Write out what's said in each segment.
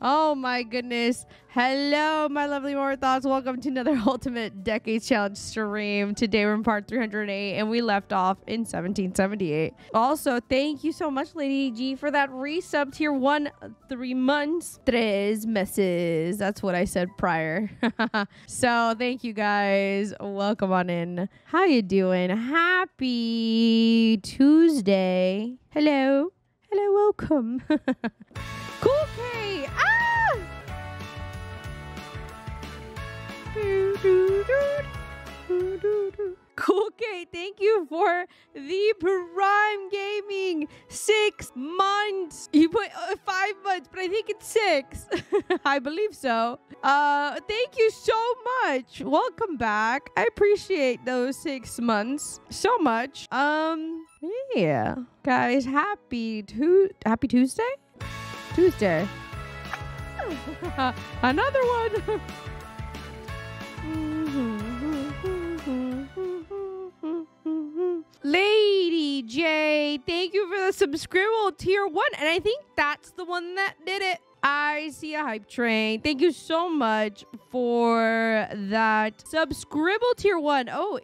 Oh my goodness. Hello, my lovely Morthos. Welcome to another Ultimate Decades Challenge stream. Today we're in part 308 and we left off in 1778. Also, thank you so much, Lady G, for that resub tier 1, 3 months. 3 meses. That's what I said prior. So thank you guys. Welcome on in. How you doing? Happy Tuesday. Hello. Hello, welcome. Cool K! Ah! Cool K, thank you for the Prime Gaming 6 months. You put 5 months, but I think it's 6. I believe so. Thank you so much. Welcome back. I appreciate those 6 months so much. Yeah, guys, happy Tuesday. Tuesday. Another one. Lady J, thank you for the subscribble tier 1. And I think that's the one that did it. I see a hype train. Thank you so much for that subscribble tier 1. Oh,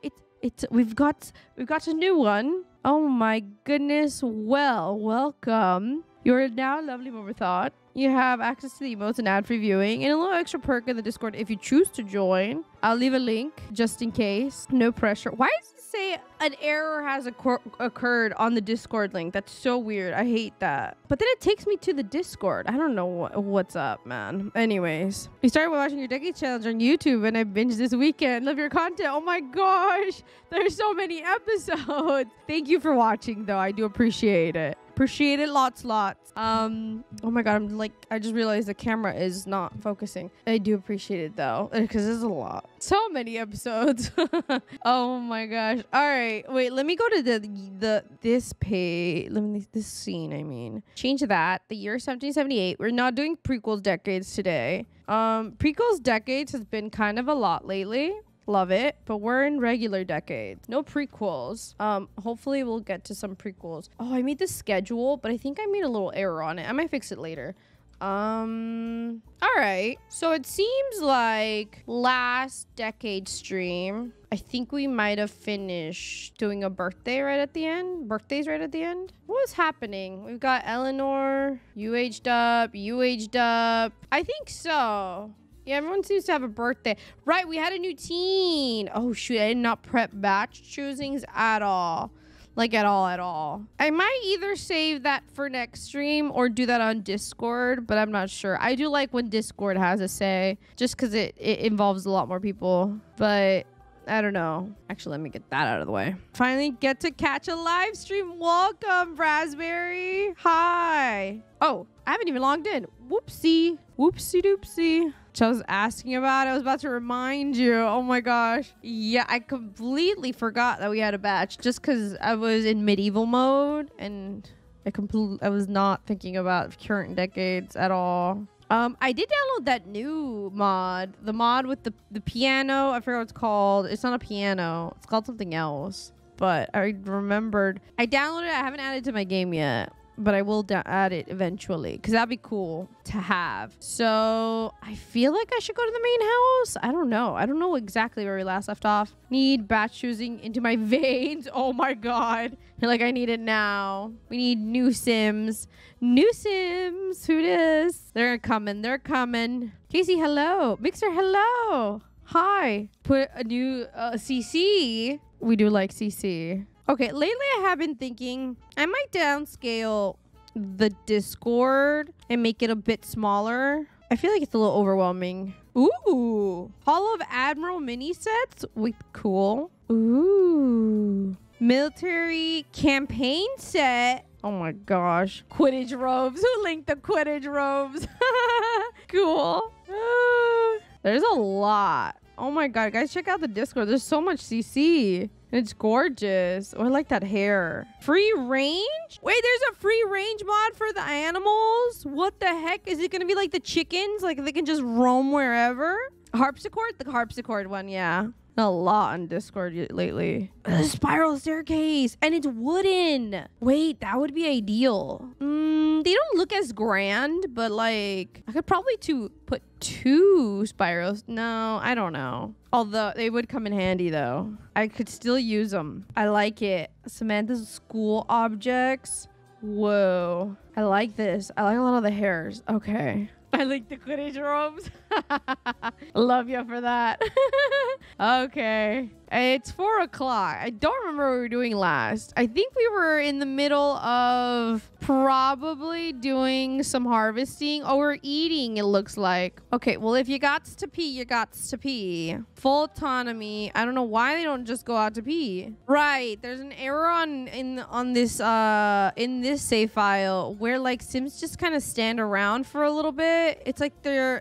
we've got a new one. Oh my goodness. Well, welcome. You're now lovely Moverthought. You have access to the emotes and ad-free viewing and a little extra perk in the Discord if you choose to join. I'll leave a link just in case. No pressure. Why does it say an error has occurred on the Discord link? That's so weird. I hate that. But then it takes me to the Discord. I don't know what's up, man. Anyways, we started by watching your Decade Challenge on YouTube and I binged this weekend. Love your content. Oh my gosh. There's so many episodes. Thank you for watching though. I do appreciate it. Appreciate it lots. Oh my god, I'm like, I just realized the camera is not focusing. I do appreciate it though, because there's a lot. So many episodes. Oh my gosh. All right, wait, let me go to this page. Let me, this scene, I mean. Change that, the year 1778. We're not doing prequels decades today. Prequels decades has been kind of a lot lately. Love it, but we're in regular decade. No prequels. Hopefully we'll get to some prequels. Oh, I made the schedule, but I think I made a little error on it. I might fix it later. All right. So it seems like last decade stream, I think we might have finished doing a birthday right at the end. Birthdays right at the end. What was happening? We've got Eleanor. You aged up. You aged up. I think so. Yeah, everyone seems to have a birthday. Right, we had a new teen. Oh, shoot. I did not prep batch choosings at all. Like, at all, at all. I might either save that for next stream or do that on Discord, but I'm not sure. I do like when Discord has a say, just because it involves a lot more people. But I don't know. Actually, let me get that out of the way. Finally get to catch a live stream. Welcome, Raspberry. Hi. Oh, I haven't even logged in. Whoopsie. Whoopsie doopsie. Which I was asking about. I was about to remind you. Oh my gosh. Yeah, I completely forgot that we had a batch just because I was in medieval mode and I was not thinking about current decades at all. I did download that new mod, the mod with the piano. I forgot what it's called. It's not a piano. It's called something else, but I remembered. I downloaded it. I haven't added it to my game yet, but I will add it eventually because that'd be cool to have. So I feel like I should go to the main house. I don't know. I don't know exactly where we last left off. Need batch choosing into my veins. Oh my god. You're like, I need it now. We need new Sims. New Sims. Who dis? They're coming. They're coming. Casey, hello. Mixer, hello. Hi. Put a new CC. We do like CC. Okay, lately I have been thinking I might downscale the Discord and make it a bit smaller. I feel like it's a little overwhelming. Ooh, Hall of Admiral mini sets with cool. Ooh, military campaign set. Oh my gosh, Quidditch robes. Who linked the Quidditch robes? Cool. There's a lot. Oh my god, guys, check out the Discord. There's so much CC. It's gorgeous. Oh, I like that hair. Free range? Wait, there's a free range mod for the animals? What the heck? Is it going to be like the chickens? Like they can just roam wherever? Harpsichord? The harpsichord one, yeah. a lot on Discord lately. A spiral staircase, and it's wooden. Wait, that would be ideal. They don't look as grand, but like I could probably put two spirals. No, I don't know. Although they would come in handy though. I could still use them. I like it. Samantha's school objects. Whoa, I like this. I like a lot of the hairs. Okay. I like the Quidditch robes. Love you for that. Okay. It's 4 o'clock. I don't remember what we were doing last. I think we were in the middle of probably doing some harvesting. Oh, we're eating, it looks like. Okay, well, if you got to pee, you got to pee. Full autonomy. I don't know why they don't just go out to pee. Right. There's an error in this save file where like Sims just kind of stand around for a little bit. It's like they're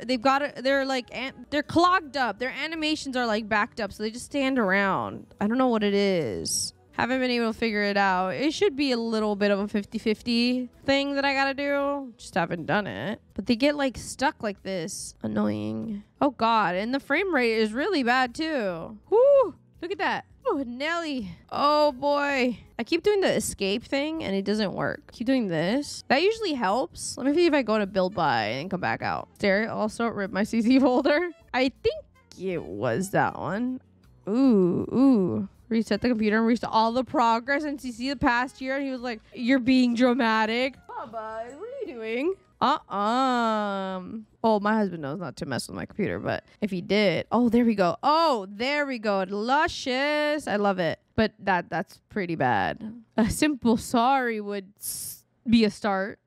clogged up. Their animations are like backed up, so they just stand around. I don't know what it is. Haven't been able to figure it out. It should be a little bit of a 50-50 thing that I gotta do. Just haven't done it. But they get like stuck like this. Annoying. Oh God, and the frame rate is really bad too. Whoo, look at that. Oh, Nelly. Oh boy. I keep doing the escape thing and it doesn't work. Keep doing this. That usually helps. Let me see if I go to build by and come back out. There, also ripped my CC folder. I think it was that one. Ooh, ooh. Reset the computer and reset all the progress and CC the past year. And he was like, you're being dramatic. Oh, bud, what are you doing? Oh, my husband knows not to mess with my computer, but if he did, oh, there we go. Oh, there we go. Luscious. I love it. But that's pretty bad. A simple sorry would be a start.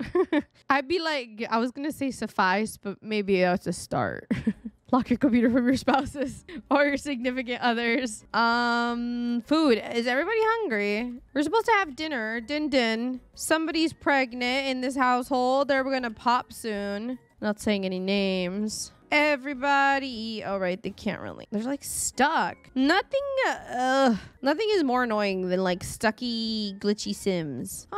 I'd be like, I was going to say suffice, but maybe that's a start. Lock your computer from your spouses or your significant others. Food. Is everybody hungry? We're supposed to have dinner. Din din. Somebody's pregnant in this household. They're gonna pop soon. Not saying any names. Everybody. All right, they can't really. They're like stuck. Nothing is more annoying than like stucky, glitchy Sims.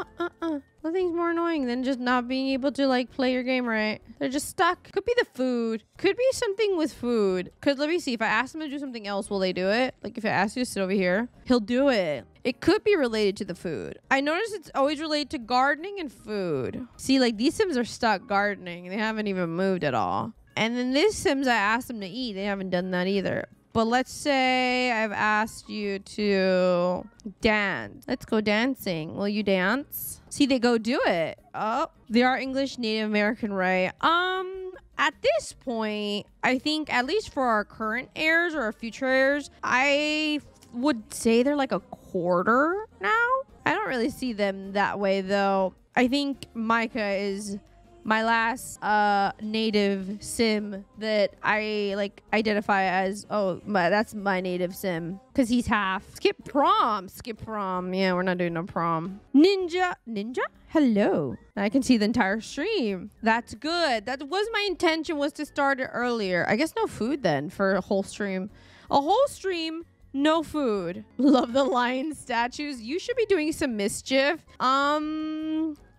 Nothing's more annoying than just not being able to like play your game right. They're just stuck. Could be the food. Could be something with food. Cause let me see, if I ask them to do something else, will they do it? Like if I ask you to sit over here, he'll do it. It could be related to the food. I notice it's always related to gardening and food. See, like these Sims are stuck gardening. They haven't even moved at all. And then this Sims, I asked them to eat. They haven't done that either. But let's say I've asked you to dance. Let's go dancing. Will you dance? See, they go do it. Oh, they are English, Native American, right? At this point, I think at least for our current heirs or our future heirs, I would say they're like a quarter now. I don't really see them that way though. I think Micah is my last native Sim that I like identify as, that's my native Sim. Cause he's half. Skip prom. Yeah, we're not doing no prom. Ninja? Hello. I can see the entire stream. That's good. That was my intention, was to start it earlier. I guess no food then for a whole stream. A whole stream. No food. Love the lion statues. You should be doing some mischief.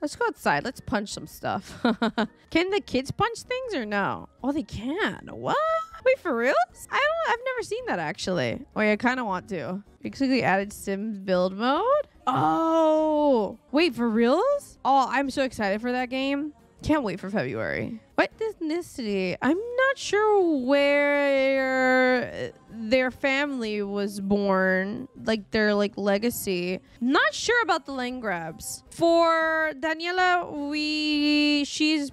Let's go outside. Let's punch some stuff. Can the kids punch things or no? Oh, they can. What? Wait, for real? I've never seen that actually. Oh, yeah, I kind of want to. Basically added Sims build mode. Oh, wait, for reals? Oh, I'm so excited for that game. Can't wait for February. What ethnicity? I'm not sure where their family was born, like their like legacy. Not sure about the land grabs. For Daniela, she's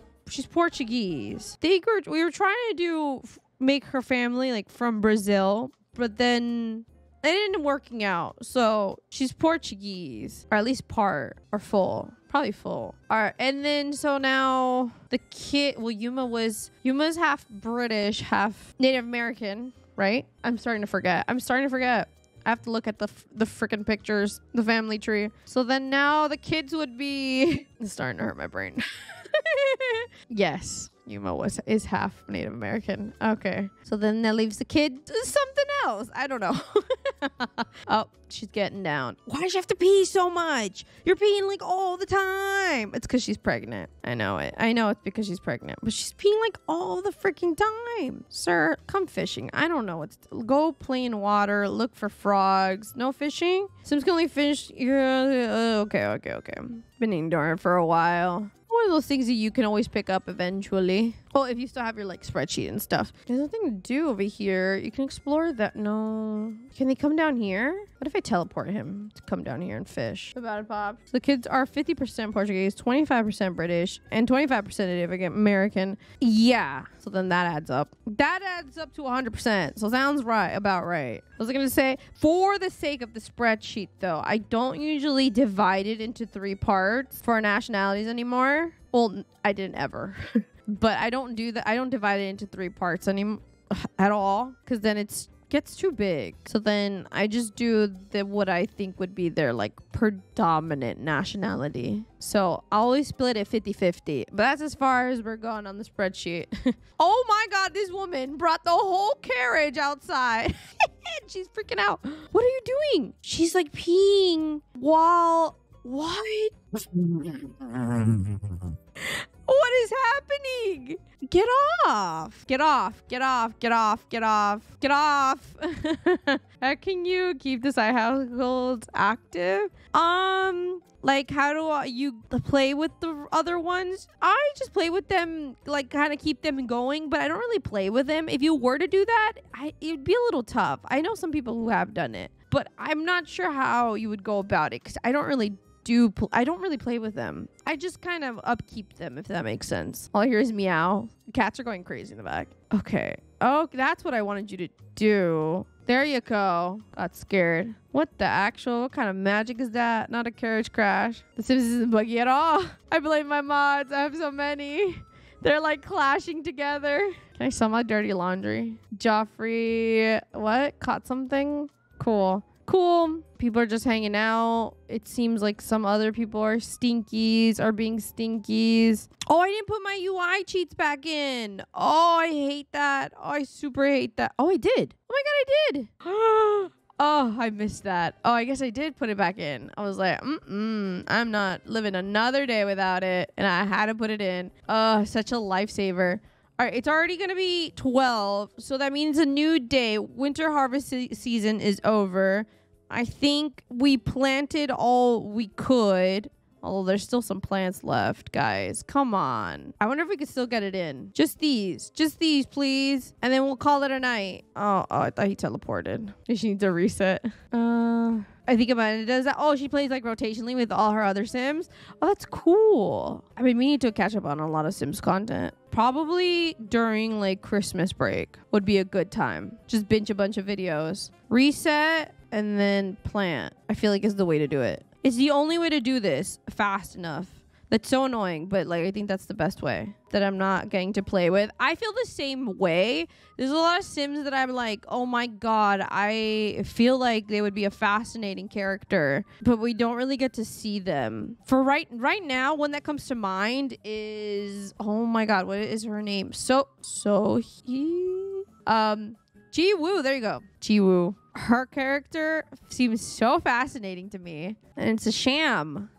Portuguese. We were trying to make her family like from Brazil, but then it ended up working out. So she's Portuguese, or at least part or full. Probably full. All right, and then so now the kid. Well, Yuma's half British, half Native American, right? I'm starting to forget. I have to look at the freaking pictures, the family tree. So then now the kids would be. It's starting to hurt my brain. Yes, Yuma is half Native American. Okay. So then that leaves the kid something else. I don't know. Oh, she's getting down. Why does she have to pee so much? You're peeing like all the time. It's because she's pregnant. I know it. I know it's because she's pregnant. But she's peeing like all the freaking time. Sir, come fishing. I don't know. Go play in water. Look for frogs. No fishing? Sims can only fish. Okay. Been ignoring for a while. One of those things that you can always pick up eventually. Well, if you still have your like spreadsheet and stuff. There's nothing to do over here. You can explore that. No. Can they come down here? What if I teleport him to come down here and fish? What about it, Bob? So the kids are 50% Portuguese, 25% British, and 25% Native American. Yeah. So then that adds up. That adds up to 100%. So sounds right. About right. I was going to say, for the sake of the spreadsheet, though, I don't usually divide it into three parts for nationalities anymore. Well, I didn't ever, but I don't do that. I don't divide it into three parts at all, because then it gets too big. So then I just do what I think would be their like predominant nationality. So I'll always split it 50-50, but that's as far as we're going on the spreadsheet. Oh my God, this woman brought the whole carriage outside. She's freaking out. What are you doing? She's like peeing while... What? What is happening? Get off. Get off. Get off. Get off. Get off. Get off. How can you keep this household active? Like, how do you play with the other ones? I just play with them, like, kind of keep them going, but I don't really play with them. If you were to do that, it'd be a little tough. I know some people who have done it, but I'm not sure how you would go about it, because I don't really play with them. I just kind of upkeep them, if that makes sense. All I hear is meow. Cats are going crazy in the back. Okay. Oh, that's what I wanted you to do. There you go. Got scared. What the actual? What kind of magic is that? Not a carriage crash. The Sims isn't buggy at all. I blame my mods. I have so many. They're like clashing together. Can I sell my dirty laundry? Joffrey, what? Caught something? Cool. Cool. People are just hanging out. It seems like some other people are stinkies, are being stinkies. Oh, I didn't put my UI cheats back in. Oh, I hate that. Oh, I super hate that. Oh, I did. Oh my God, I did. Oh, I missed that. Oh, I guess I did put it back in. I was like, I'm not living another day without it. And I had to put it in. Oh, such a lifesaver. All right, it's already going to be 12, so that means a new day. Winter harvest season is over. I think we planted all we could, although there's still some plants left, guys. Come on. I wonder if we could still get it in. Just these, please. And then we'll call it a night. Oh, I thought he teleported. She needs a reset. I think about it. Does that? Oh, she plays like rotationally with all her other Sims. Oh, that's cool. I mean, we need to catch up on a lot of Sims content. Probably during like Christmas break would be a good time. Just binge a bunch of videos, reset, and then plant. I feel like is the way to do it. It's the only way to do this fast enough. That's so annoying, but like I think that's the best way that I'm not getting to play with. I feel the same way. There's a lot of Sims that I'm like, oh my God, I feel like they would be a fascinating character, but we don't really get to see them. For right now, one that comes to mind is, oh my God, what is her name? Jiwoo, there you go. Jiwoo. Her character seems so fascinating to me, and it's a sham.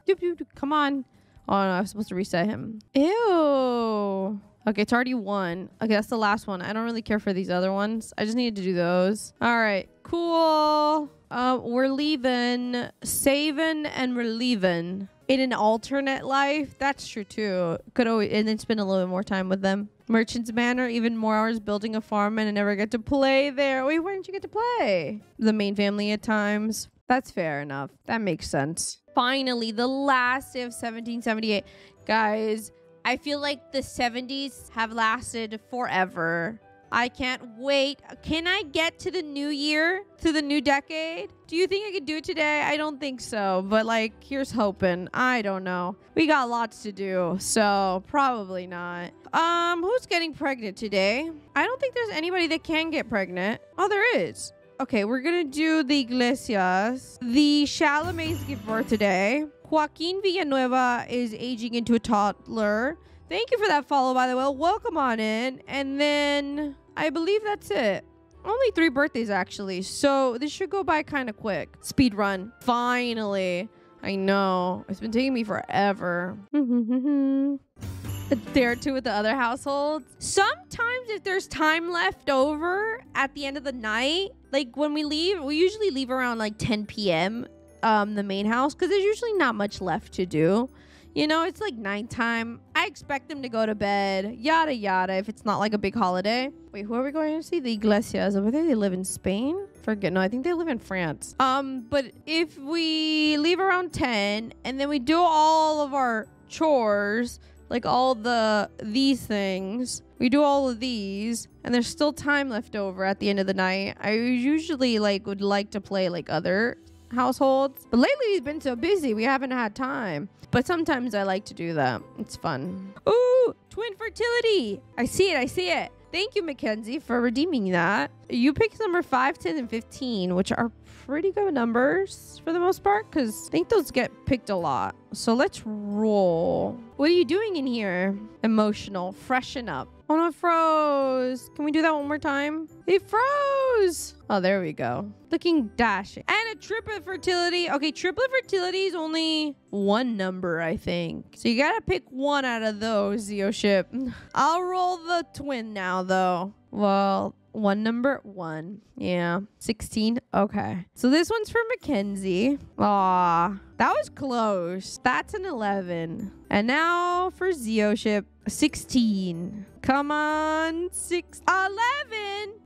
Come on. Oh, no, I was supposed to reset him. Ew. Okay, it's already one. Okay, that's the last one. I don't really care for these other ones. I just needed to do those. All right, cool. We're leaving. Saving and we're leaving. In an alternate life, that's true too. Could always, and then spend a little bit more time with them. Merchant's Manor, even more hours building a farm, and I never get to play there. Wait, why didn't you get to play? The main family at times. That's fair enough. That makes sense. Finally, the last day of 1778. Guys, I feel like the 70s have lasted forever. I can't wait. Can I get to the new year, to the new decade? Do you think I could do it today? I don't think so, but like, here's hoping. I don't know. We got lots to do, so probably not. Who's getting pregnant today? I don't think there's anybody that can get pregnant. Oh, there is. Okay, we're gonna do the Iglesias. The Chalamets give birth today. Joaquin Villanueva is aging into a toddler. Thank you for that follow, by the way. Welcome on in. And then I believe that's it. Only 3 birthdays, actually. So this should go by kind of quick. Speed run. Finally. I know. It's been taking me forever. There too with the other households. Sometimes if there's time left over at the end of the night, like when we leave, we usually leave around like 10 p.m. The main house because there's usually not much left to do. You know, it's like nighttime. I expect them to go to bed, yada yada, if it's not like a big holiday. Wait, who are we going to see? The Iglesias. I think they live in Spain. Forget. No, I think they live in France. But if we leave around 10 and then we do all of our chores, like all these things, we do all of these and there's still time left over at the end of the night, I usually would like to play like other households, but lately it's been so busy we haven't had time. But sometimes I like to do that. It's fun. Ooh, twin fertility. I see it, I see it. Thank you, Mackenzie, for redeeming that. You picked number 5, 10, and 15, which are pretty good numbers for the most part, because I think those get picked a lot. So let's roll. What are you doing in here? Emotional. Freshen up. Oh, no, it froze. Can we do that one more time? It froze. Oh, there we go. Looking dashing. And a triplet fertility. Okay, triplet fertility is only 1 number, I think. So you gotta pick 1 out of those, Zeo ship. I'll roll the twin now, though. Well, 1 number, 1. Yeah. 16. Okay. So this one's for Mackenzie. Aw, that was close. That's an 11. And now for Zeoship, 16. Come on, 11.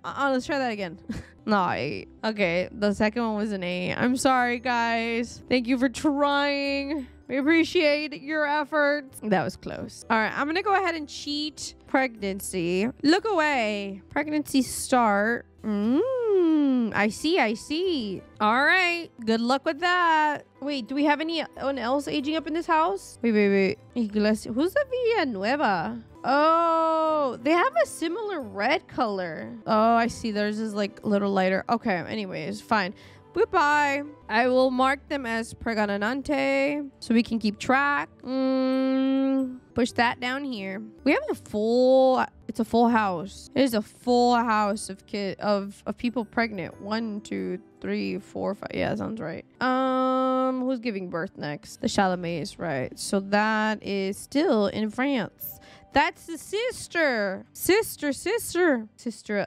Let's try that again. No, 8. Okay, the second one was an 8. I'm sorry, guys. Thank you for trying. We appreciate your efforts. That was close. All right, I'm gonna go ahead and cheat pregnancy. Look away. Pregnancy start. I see, I see. All right, good luck with that. Wait, do we have anyone else aging up in this house? Wait. Who's the Villanueva? Oh, they have a similar red color. Oh, I see. Theirs is like a little lighter. Okay, anyways, fine. Goodbye. I will mark them as pregnante so we can keep track. Push that down here. We have a full... It's a full house. It is a full house of people pregnant. 1, 2, 3, 4, 5. Yeah, that sounds right. Who's giving birth next? The Chalamet is right. So that is still in France. That's the sister. Sister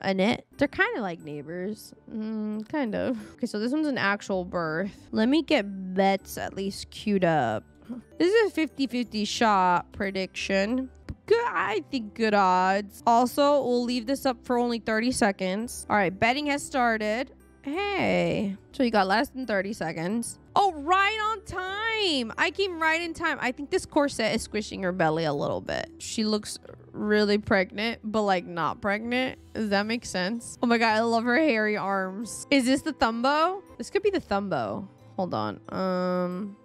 Annette. They're kind of like neighbors. Kind of. Okay, so this one's an actual birth. Let me get Bets at least queued up. This is a 50-50 shot prediction. Good, I think good odds. Also, we'll leave this up for only 30 seconds. All right, betting has started. Hey. So you got less than 30 seconds. Oh, right on time. I came right in time. I think this corset is squishing her belly a little bit. She looks really pregnant, but like not pregnant. Does that make sense? Oh my God, I love her hairy arms. Is this the thumbo? This could be the thumbo. Hold on.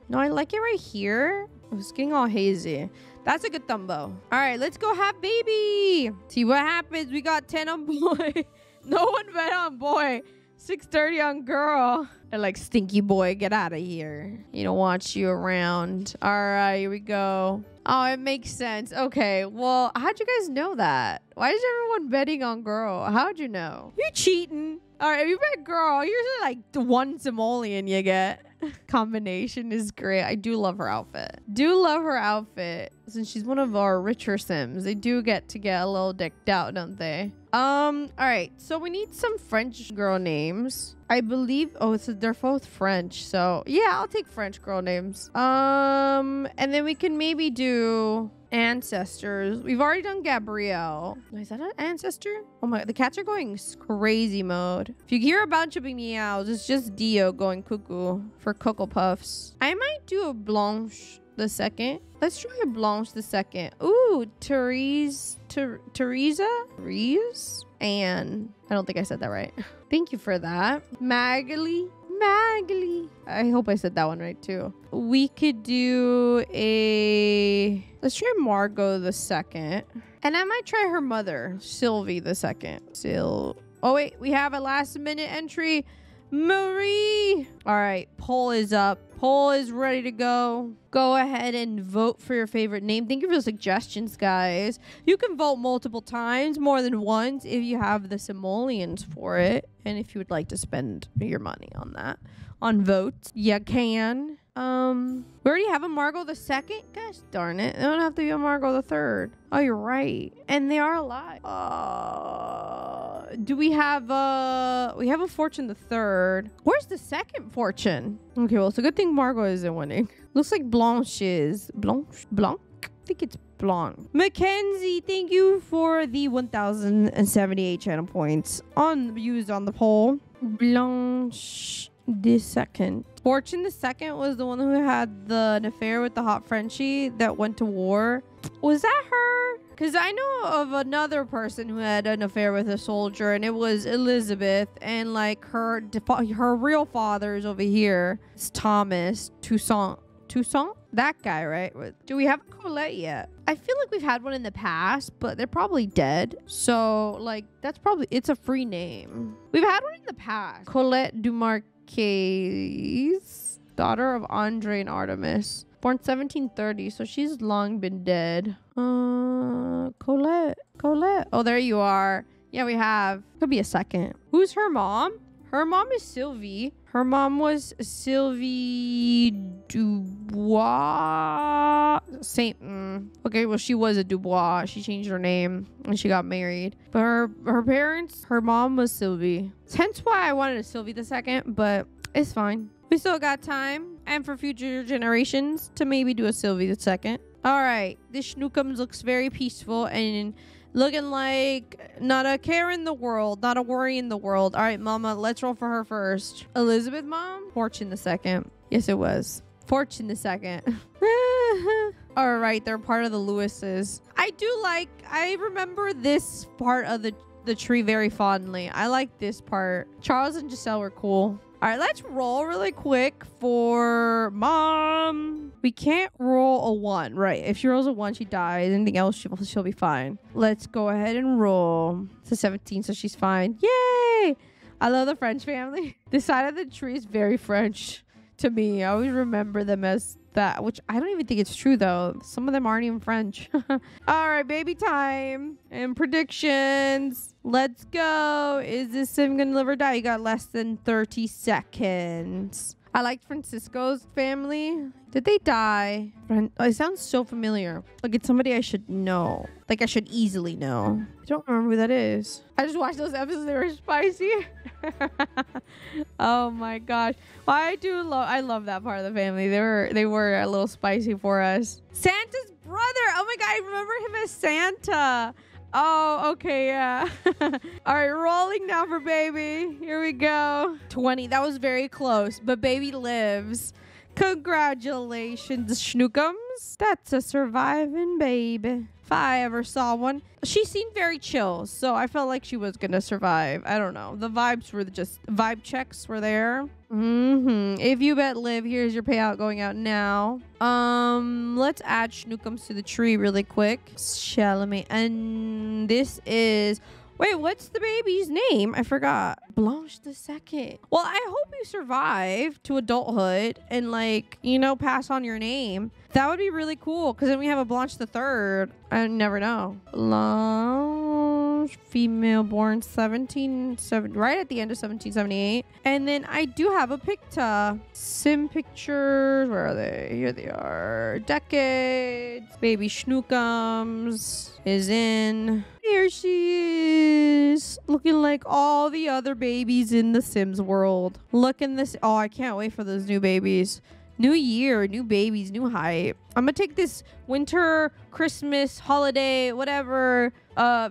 No, I like it right here. It's getting all hazy. That's a good thumbo. All right, let's go have baby. See what happens. We got 10 on boy. No one bet on boy. 6:30 on girl. They're like, stinky boy, get out of here. You don't want you around. All right, here we go. Oh, it makes sense. Okay, well, how'd you guys know that? Why is everyone betting on girl? How'd you know? You're cheating. All right, if you bet girl, you're usually like the 1 simoleon you get. Combination is great. I do love her outfit. Since she's one of our richer Sims, they do get to get a little decked out, don't they? All right, so we need some French girl names. I believe, oh, so they're both French. So yeah, I'll take French girl names. And then we can maybe do ancestors. We've already done Gabrielle. Is that an ancestor? Oh my, the cats are going crazy mode. If you hear a bunch of meows, it's just Dio going cuckoo for Cocoa Puffs. I might do a Blanche the second. Let's try a Blanche the second. Ooh, Teresa? Anne. I don't think I said that right. Thank you for that. Magali. I hope I said that one right too. We could do a... Let's try Margot the second. And I might try her mother, Sylvie the second. Oh wait, we have a last minute entry. Marie! All right, poll is up. Poll is ready to go. Go ahead and vote for your favorite name. Thank you for the suggestions, guys. You can vote multiple times, more than once, if you have the simoleons for it. And if you would like to spend your money on that, on votes, you can. We already have a Margot the second. Gosh darn it. They don't have to be a Margot the third. Oh, you're right. And they are alive. Do we have a Fortune the third? Where's the second Fortune? Okay, well, it's a good thing Margot isn't winning. Looks like Blanche is. Blanche? I think it's Blanc. Mackenzie, thank you for the 1,078 channel points used on the poll. Blanche the second. Fortune the second was the one who had an affair with the hot Frenchie that went to war. Was that her? Because I know of another person who had an affair with a soldier, and it was Elizabeth, and like her real father's over here. It's Thomas Toussaint? That guy, right? Do we have Colette yet? I feel like we've had one in the past, but they're probably dead. So like, that's probably, it's a free name. We've had one in the past. Colette Dumarquais, daughter of Andre and Artemis. Born 1730, so she's long been dead. Colette. Oh, there you are. Yeah, we have. Could be a second. Who's her mom? Her mom is Sylvie. Her mom was Sylvie Dubois. Okay, well, she was a Dubois. She changed her name when she got married. But her parents, her mom was Sylvie. Hence why I wanted a Sylvie the second, but it's fine. We still got time, and for future generations, to maybe do a Sylvie the second. All right, this Schnookums looks very peaceful and looking like not a care in the world, not a worry in the world. All right, Mama, let's roll for her first. Elizabeth, Mom? Fortune the second. Yes, it was. Fortune the second. All right, they're part of the Lewises. I remember this part of the tree very fondly. I like this part. Charles and Giselle were cool. All right, let's roll really quick for Mom. We can't roll a 1, right? If she rolls a 1, she dies. Anything else, she'll be fine. Let's go ahead and roll. It's a 17, so she's fine. Yay! I love the French family. This side of the tree is very French to me. I always remember them as that, which I don't even think it's true, though. Some of them aren't even French. All right, baby time and predictions. Let's go. Is this sim gonna live or die? You got less than 30 seconds. I liked Francisco's family. Did they die? It sounds so familiar. Like it's somebody I should know. Like I should easily know. I don't remember who that is. I just watched those episodes. They were spicy. Oh my gosh. Well, I love that part of the family. They were a little spicy for us. Santa's brother. Oh my God. I remember him as Santa. Oh, okay, yeah. All right, rolling now for baby. Here we go. 20. That was very close, but baby lives. Congratulations, Schnookums. That's a surviving baby. If I ever saw one. She seemed very chill, so I felt like she was gonna survive. I don't know. The vibes were just, vibe checks were there. If you bet live, here's your payout going out now. Let's add Schnookums to the tree really quick. Chalamet. And this is, wait, what's the baby's name? I forgot. Blanche the second. Well, I hope you survive to adulthood and like, you know, pass on your name. That would be really cool. Cause then we have a Blanche the third. I never know. Blanche, female, born 1770, right at the end of 1778. And then I do have a Picta. Sim pictures, where are they? Here they are. Decades. Baby Schnookums is in. Here she is. Looking like all the other babies in the Sims world. Look in this. Oh, I can't wait for those new babies. New year, new babies, new hype. I'm gonna take this winter, Christmas, holiday, whatever,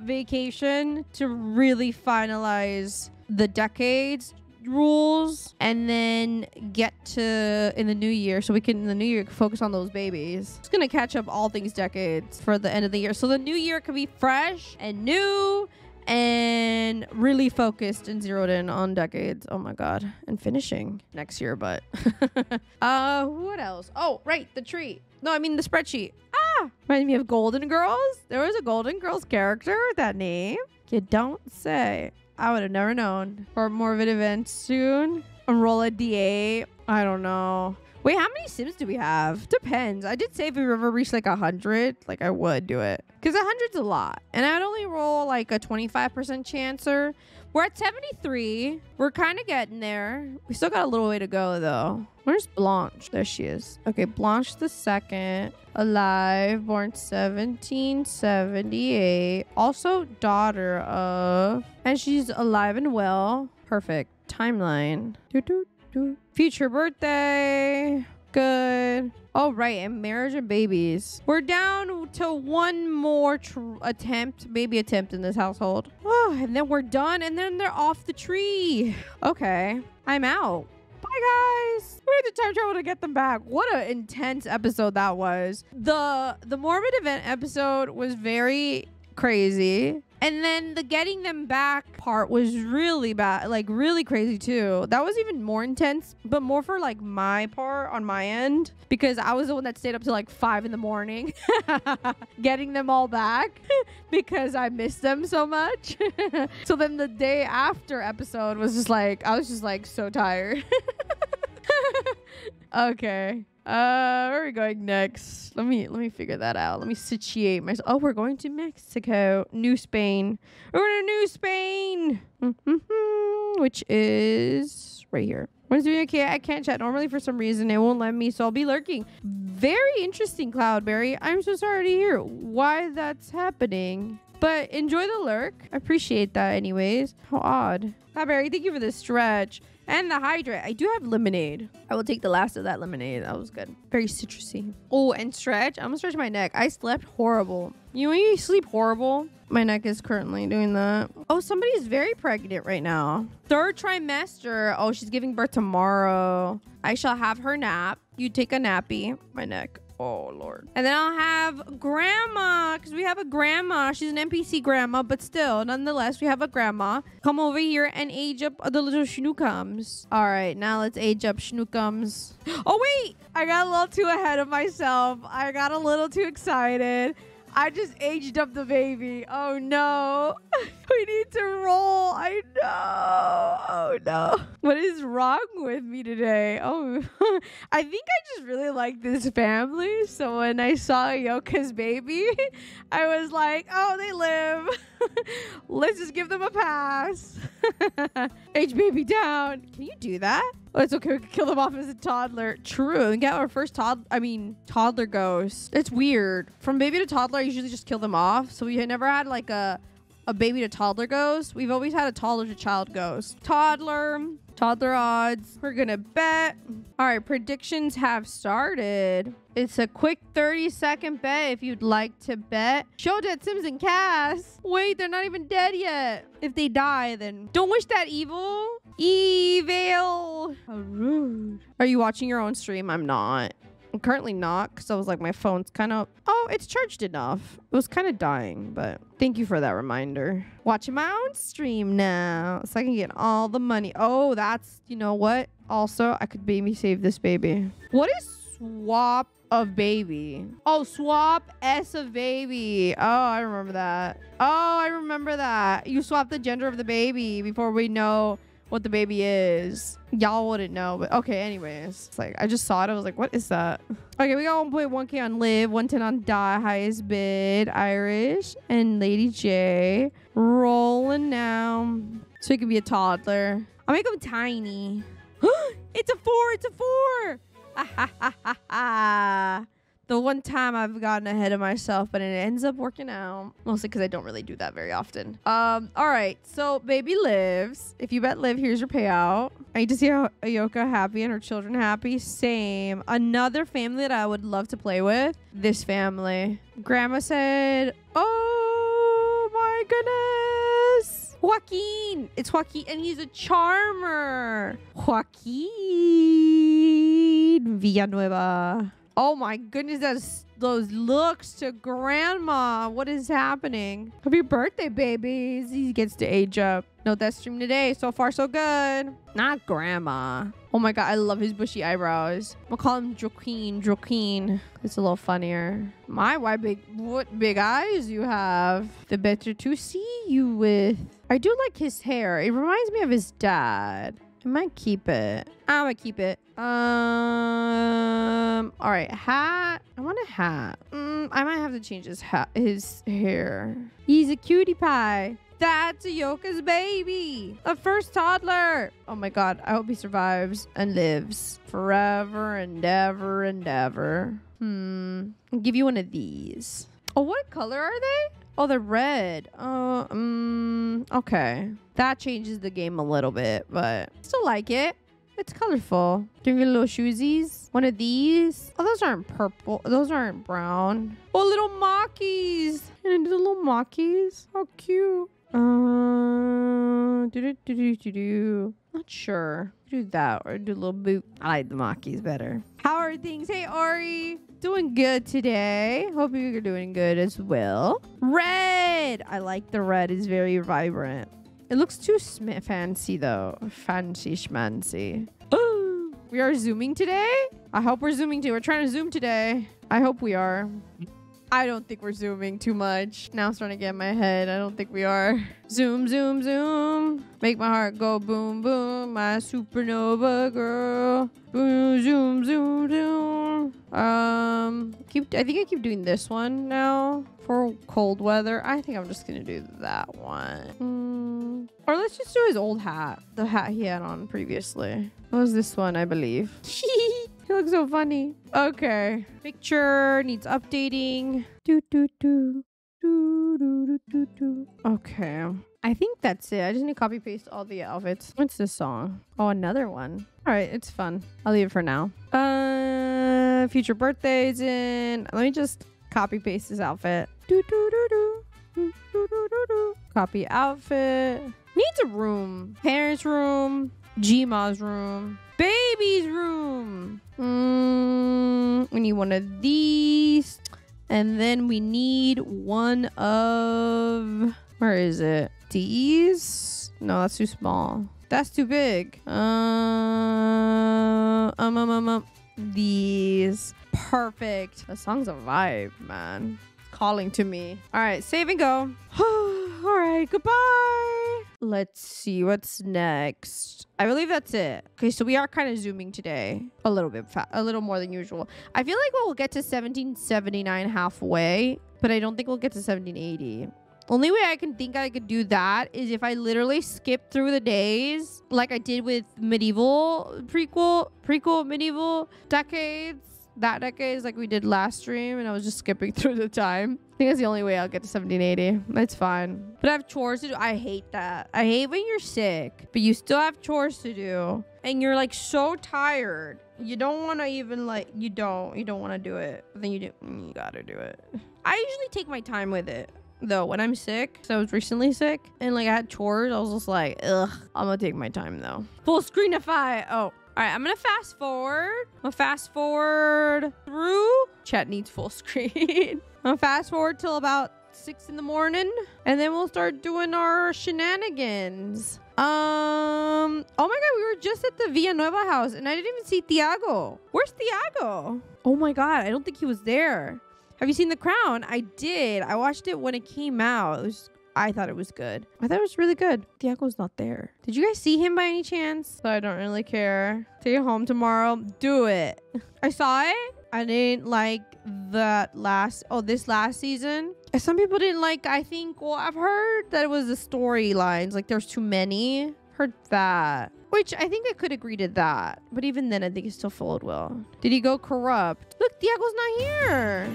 vacation to really finalize the decades rules and then get to in the new year so we can in the new year focus on those babies. It's gonna catch up all things decades for the end of the year. So the new year can be fresh and new and really focused and zeroed in on decades. Oh my God. And finishing next year, but. What else? Oh, right. The tree. No, I mean the spreadsheet. Ah, reminds me of Golden Girls. There was a Golden Girls character with that name. You don't say. I would have never known. For morbid events soon. Roll a D8. I don't know. Wait, how many Sims do we have? Depends. I did say if we ever reached like 100, like I would do it. Because 100's a lot. And I'd only roll like a 25% chancer. We're at 73. We're kind of getting there. We still got a little way to go though. Where's Blanche? There she is. Okay, Blanche the second. Alive, born 1778. Also daughter of... And she's alive and well. Perfect. Timeline. Doo -doo -doo. Future birthday. Good. All right, and marriage and babies. We're down to one more baby attempt in this household. Oh, and then we're done, and then they're off the tree. Okay, I'm out. Bye, guys. We had to time travel to get them back. What an intense episode that was. The morbid event episode was very crazy. And then the getting them back part was really bad, like really crazy too. That was even more intense, but more for like my part on my end, because I was the one that stayed up till like 5 in the morning getting them all back because I missed them so much. So then the day after episode was just like, I was just like so tired. Okay. Where are we going next? Let me figure that out. Let me situate myself. Oh, we're going to Mexico. New Spain. We're going to New Spain! Which is right here. Okay, I can't chat normally for some reason. It won't let me, so I'll be lurking. Very interesting, Cloudberry. I'm so sorry to hear why that's happening. But enjoy the lurk. I appreciate that anyways. How odd. Cloudberry, thank you for the stretch. And the hydrate. I do have lemonade. I will take the last of that lemonade. That was good. Very citrusy. Oh, and stretch. I'm gonna stretch my neck. I slept horrible. You know when you sleep horrible? My neck is currently doing that. Oh, somebody's very pregnant right now. 3rd trimester. Oh, she's giving birth tomorrow. I shall have her nap. You take a nappy. My neck. Oh, Lord. And then I'll have grandma, because we have a grandma. She's an NPC grandma, but still, nonetheless, we have a grandma. Come over here and age up the little Schnookums. All right, now let's age up Schnookums. Oh, wait. I got a little too ahead of myself. I got a little too excited. I just aged up the baby. Oh, no. We need to roll. I know. Oh, no. What is wrong with me today? Oh, I think I just really like this family. So when I saw Ayoka's baby, I was like, oh, they live. Let's just give them a pass. Age baby down. Can you do that? Oh, it's okay. We can kill them off as a toddler. True. And get our first toddler ghost. It's weird. From baby to toddler, I usually just kill them off. So we had never had like a baby to toddler ghost. We've always had a toddler to child ghost. Toddler odds. We're gonna bet. All right, predictions have started. It's a quick 30-second bet if you'd like to bet. Show Dead Sims and Cass. Wait, they're not even dead yet. If they die, then don't wish that evil. Evil. How rude. Are you watching your own stream? I'm not. I'm currently not, because I was like, my phone's kind of... Oh, it's charged enough. It was kind of dying, but thank you for that reminder. Watching my own stream now, so I can get all the money. Oh, that's... You know what? Also, I could baby save this baby. What is swap of baby? Oh, swap S of baby. Oh, I remember that. Oh, I remember that. You swap the gender of the baby before we know... what the baby is. Y'all wouldn't know, but okay, anyways. It's like, I just saw it. I was like, what is that? Okay, we got 1.1k on live, 110 on die, highest bid, Irish, and Lady J. Rolling now. So he could be a toddler. I'll make him tiny. It's a 4, it's a 4! The one time I've gotten ahead of myself, but it ends up working out. Mostly because I don't really do that very often. All right. So baby lives. If you bet live, here's your payout. I need to see how Ayoka happy and her children happy. Same. Another family that I would love to play with. This family. Grandma said, oh my goodness. Joaquin. It's Joaquin and he's a charmer. Joaquin Villanueva. Oh my goodness, those looks to grandma. What is happening? Happy birthday, babies. He gets to age up. No, that stream today. So far, so good. Not grandma. Oh my God, I love his bushy eyebrows. We'll call him Joaquin. Joaquin. It's a little funnier. My, what big eyes you have. The better to see you with. I do like his hair. It reminds me of his dad. I might keep it. I might keep it. All right, hat. I want a hat. I might have to change his hat, his hair. He's a cutie pie. That's Ayoka's baby. The first toddler. Oh my God. I hope he survives and lives forever and ever and ever. I'll give you one of these. Oh, what color are they? Oh, they're red. Okay. That changes the game a little bit, but still like it. It's colorful. Give me little shoesies. One of these. Oh, those aren't purple. Those aren't brown. Oh, little Mockies. And the little Mockies. How cute. Not sure. Do that or do a little boop. I like the Mockies better. How are things? Hey, Ari. Doing good today. Hope you're doing good as well. Red. I like the red. It's very vibrant. It looks too fancy, though. Fancy schmancy. We are zooming today? I hope we're zooming too. We're trying to zoom today. I hope we are. I don't think we're zooming too much. Now I'm starting to get in my head. I don't think we are. Zoom, zoom, zoom. Make my heart go boom, boom. My supernova girl. Boom, zoom, zoom, zoom. I think I keep doing this one now for cold weather. I think I'm just gonna do that one. Or let's just do his old hat. The hat he had on previously. What was this one, I believe? He looks so funny. Okay. Picture needs updating. Do, do, do. Do, do, do, do. Okay. I think that's it. I just need to copy paste all the outfits. What's this song? Oh, another one. All right. It's fun. I'll leave it for now. Future birthdays in. Let me just copy paste this outfit. Do, do, do, do. Do, do, do, do, do. Copy outfit. Needs a room. Parents' room. Gma's room. Baby's room. We need one of these. And then we need one of... Where is it? These? No, that's too small. That's too big. These. Perfect. That song's a vibe, man. It's calling to me. All right, save and go. All right, goodbye. Let's see what's next. I believe that's it. Okay, so we are kind of zooming today. A little bit, a little more than usual. I feel like we'll get to 1779 halfway, but I don't think we'll get to 1780. Only way I can think I could do that is if I literally skip through the days like I did with medieval, prequel, medieval, decades. That decade is like we did last stream, and I was just skipping through the time. I think that's the only way I'll get to 1780. That's fine. But I have chores to do. I hate that. I hate when you're sick, but you still have chores to do. And you're like so tired. You don't want to even like, you don't want to do it. But then you gotta do it. I usually take my time with it. Though when I'm sick, so I was recently sick and like I had chores, I was just like, ugh, I'm gonna take my time though. Full screenify. Oh. All right, I'm gonna fast forward. I'm gonna fast forward through. Chat needs full screen. I'm gonna fast forward till about 6 in the morning, and then we'll start doing our shenanigans. Oh my God, we were just at the Villanueva house, and I didn't even see Thiago. Where's Thiago? Oh my God, I don't think he was there. Have you seen The Crown? I did. I watched it when it came out. It was. I thought it was good. I thought it was really good. Thiago's not there. Did you guys see him by any chance? So I don't really care. Take it home tomorrow. Do it. I saw it. I didn't like that this last season. Some people didn't like, I think, well, I've heard that it was the storylines. Like there's too many. Heard that. Which I think I could agree to that. But even then, I think it still followed well. Did he go corrupt? Look, Thiago's not here.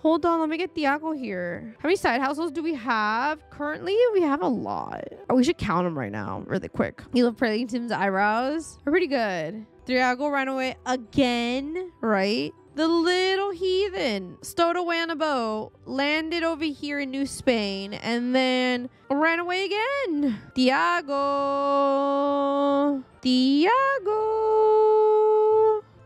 Hold on, let me get Thiago here. How many side households do we have? Currently, we have a lot. Oh, we should count them right now, really quick. You love praising Tim's eyebrows. They're pretty good. Thiago ran away again, right? The little heathen stowed away on a boat, landed over here in New Spain, and then ran away again. Thiago. Thiago.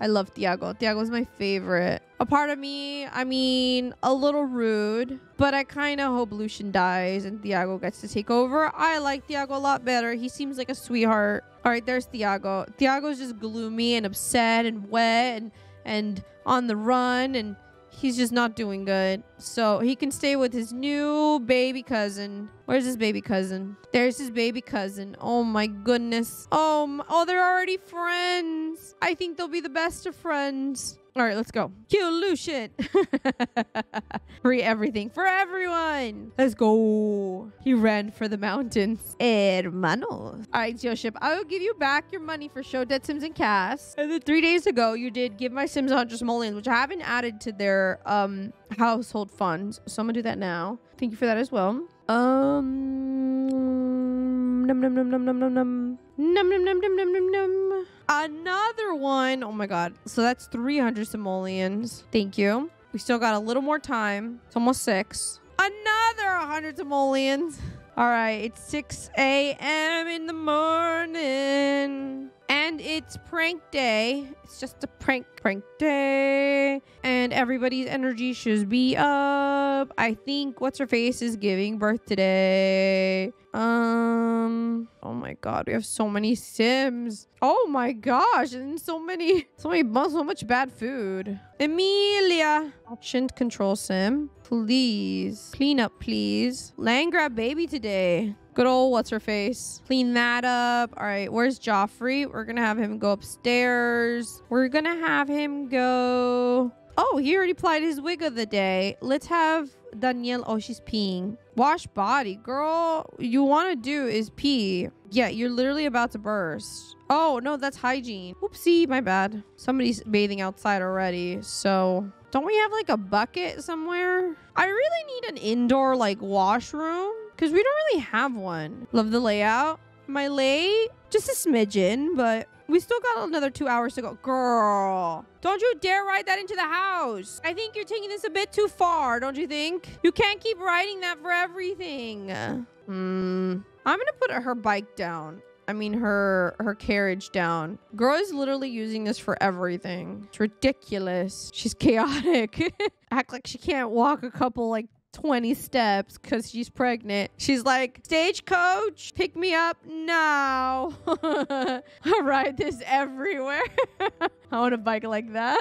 I love Thiago. Thiago's my favorite. A part of me, I mean, a little rude, but I kind of hope Lucian dies and Thiago gets to take over. I like Thiago a lot better. He seems like a sweetheart. All right, there's Thiago. Thiago's just gloomy and upset and wet and on the run, and he's just not doing good. So he can stay with his new baby cousin. Where's his baby cousin? There's his baby cousin. Oh my goodness. Oh, they're already friends. I think they'll be the best of friends. All right, let's go. Kill Lucian. Free everything for everyone. Let's go. He ran for the mountains. Hermanos. All right, Zio Ship. I will give you back your money for show dead Sims and cast. And then 3 days ago, you did give my Sims 100 simoleons, which I haven't added to their household funds. So I'm going to do that now. Thank you for that as well. Num num num num num num num. Num num num num num num num. Another one. Oh my god. So that's 300 simoleons. Thank you. We still got a little more time. It's almost 6. Another 100 simoleons. All right. It's 6 a.m. in the morning. And it's prank day. It's just a prank day. And everybody's energy should be up. I think what's-her-face is giving birth today. Oh my god, we have so many Sims. Oh my gosh, and so much bad food. Amelia. Shouldn't control Sim. Please. Clean up, please. Land grab baby today. Good old what's-her-face. Clean that up. All right, where's Joffrey? We're going to have him go upstairs. We're going to have him go... Oh, he already applied his wig of the day. Let's have Danielle... Oh, she's peeing. Wash body. Girl, you want to do is pee. Yeah, you're literally about to burst. Oh, no, that's hygiene. Oopsie, my bad. Somebody's bathing outside already, so... Don't we have, like, a bucket somewhere? I really need an indoor, like, washroom. Because we don't really have one. Love the layout. Am I late? Just a smidgen, but we still got another 2 hours to go. Girl, don't you dare ride that into the house. I think you're taking this a bit too far, don't you think? You can't keep riding that for everything. I'm going to put her bike down. I mean, her carriage down. Girl is literally using this for everything. It's ridiculous. She's chaotic. Act like she can't walk a couple, like, 20 steps because she's pregnant. She's like, stagecoach, pick me up now. I ride this everywhere. I want a bike like that.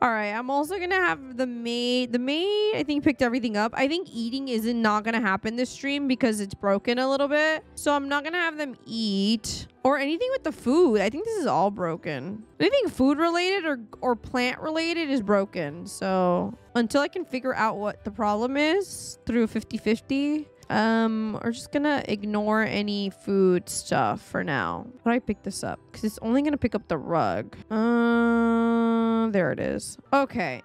All right, I'm also gonna have the maid. The maid, I think, picked everything up. I think eating not gonna happen this stream because it's broken a little bit. So I'm not gonna have them eat or anything with the food. I think this is all broken. Anything food related or plant related is broken. So until I can figure out what the problem is through 50-50, we're just gonna ignore any food stuff for now. How do I pick this up? Because it's only gonna pick up the rug. There it is. Okay.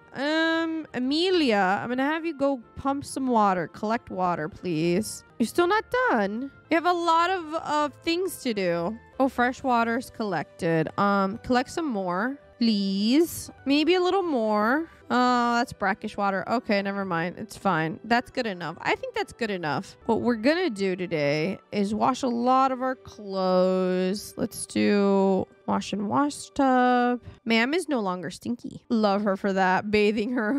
Amelia, I'm gonna have you go pump some water. Collect water, please. You're still not done. We have a lot of things to do. Oh, fresh water's collected. Collect some more, please. Maybe a little more. Oh, that's brackish water. Okay, never mind. It's fine. That's good enough. I think that's good enough. What we're gonna do today is wash a lot of our clothes. Let's do wash and wash tub. Ma'am is no longer stinky. Love her for that. Bathing her.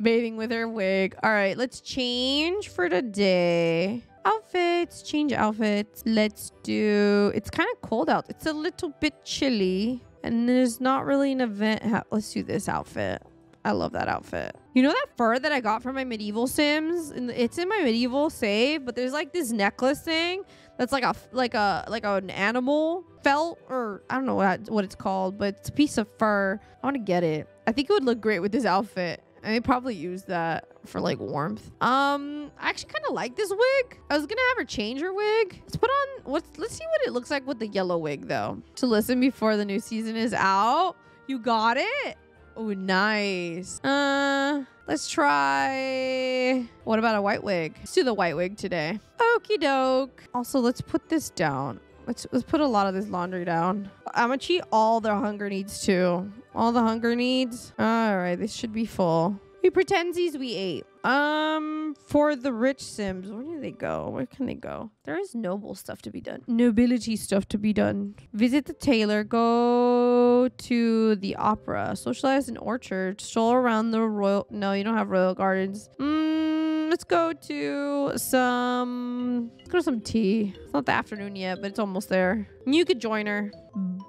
Bathing with her wig. All right, let's change for today. Outfits, change outfits. Let's do... It's kind of cold out. It's a little bit chilly. And there's not really an event. Let's do this outfit. I love that outfit. You know that fur that I got from my medieval Sims? It's in my medieval save, but there's like this necklace thing that's like an animal felt, or I don't know what it's called, but it's a piece of fur. I want to get it. I think it would look great with this outfit. And they probably use that for like warmth. I actually kind of like this wig. I was gonna have her change her wig. Let's put on let's see what it looks like with the yellow wig though. To listen before the new season is out. You got it? Oh, nice. Let's try... What about a white wig? Let's do the white wig today. Okie doke. Also, let's put this down. Let's put a lot of this laundry down. I'm gonna cheat all their hunger needs too. All the hunger needs. All right, this should be full. We pretensies we ate. For the rich Sims, where do they go? Where can they go? There is noble stuff to be done. Nobility stuff to be done. Visit the tailor. Go to the opera. Socialize in orchard. Stroll around the royal... No, you don't have royal gardens. Let's go to some... Let's go to some tea. It's not the afternoon yet, but it's almost there. You could join her.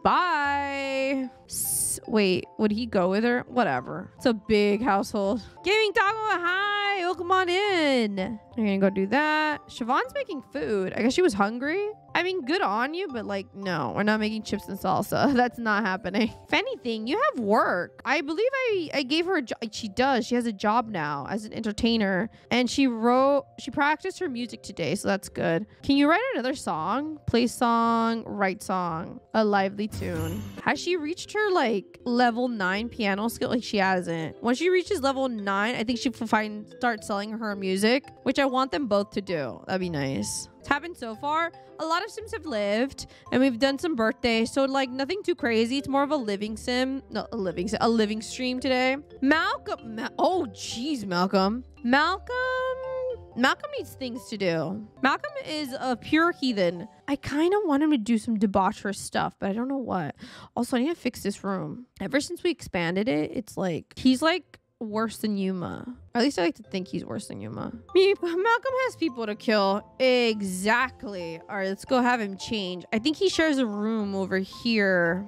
Bye. Wait, would he go with her? Whatever. It's a big household. Giving Taco a hi. Welcome on in. You're gonna go do that. Siobhan's making food. I guess she was hungry. I mean, good on you, but like, no, we're not making chips and salsa. That's not happening. If anything, you have work. I believe I gave her a job. She does. She has a job now as an entertainer. And she practiced her music today, so that's good. Can you write another song? Play song, write song, a lively tune. Has she reached her like level 9 piano skill? Like, she hasn't. Once she reaches level 9, I think she will start selling her music, which I want them both to do. That'd be nice. It's happened so far. A lot of sims have lived, and we've done some birthdays, so like nothing too crazy. It's more of a living sim, not a living sim, a living stream today. Malcolm, oh geez, Malcolm needs things to do. Malcolm is a pure heathen. I kind of want him to do some debaucherous stuff, but I don't know what. Also, I need to fix this room. Ever since we expanded it, it's like he's like worse than Yuma. Or at least I like to think he's worse than Yuma. Malcolm has people to kill. Exactly. All right, let's go have him change. I think he shares a room over here.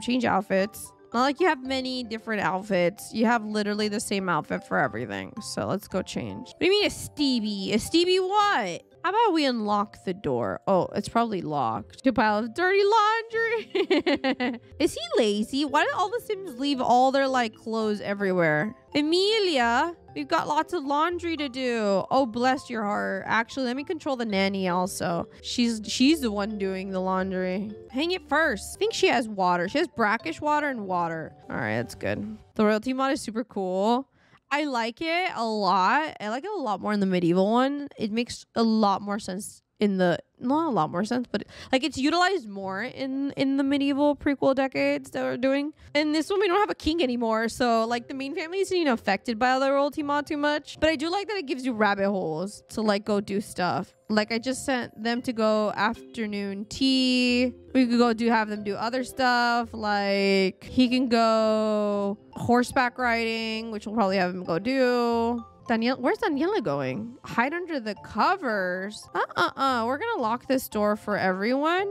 Change outfits. Not like you have many different outfits. You have literally the same outfit for everything. So let's go change. What do you mean a Stevie? A Stevie what? How about we unlock the door? Oh, it's probably locked. Good pile of dirty laundry. Is he lazy? Why do all the sims leave all their like clothes everywhere? Amelia, we've got lots of laundry to do. Oh, bless your heart. Actually, let me control the nanny also. She's the one doing the laundry. Hang it first. I think she has water. She has brackish water and water. All right, that's good. The royalty mod is super cool. I like it a lot. I like it a lot more in the medieval one. It makes a lot more sense in the... Not a lot more sense, but like it's utilized more in the medieval prequel decades that we're doing. And this one, we don't have a king anymore, so like the main family isn't even affected by the royalty mod too much. But I do like that it gives you rabbit holes to like go do stuff. Like I just sent them to go afternoon tea. We could go have them do other stuff. Like he can go horseback riding, which we'll probably have him go do. Daniela, where's Daniela going? Hide under the covers. We're gonna lock this door for everyone.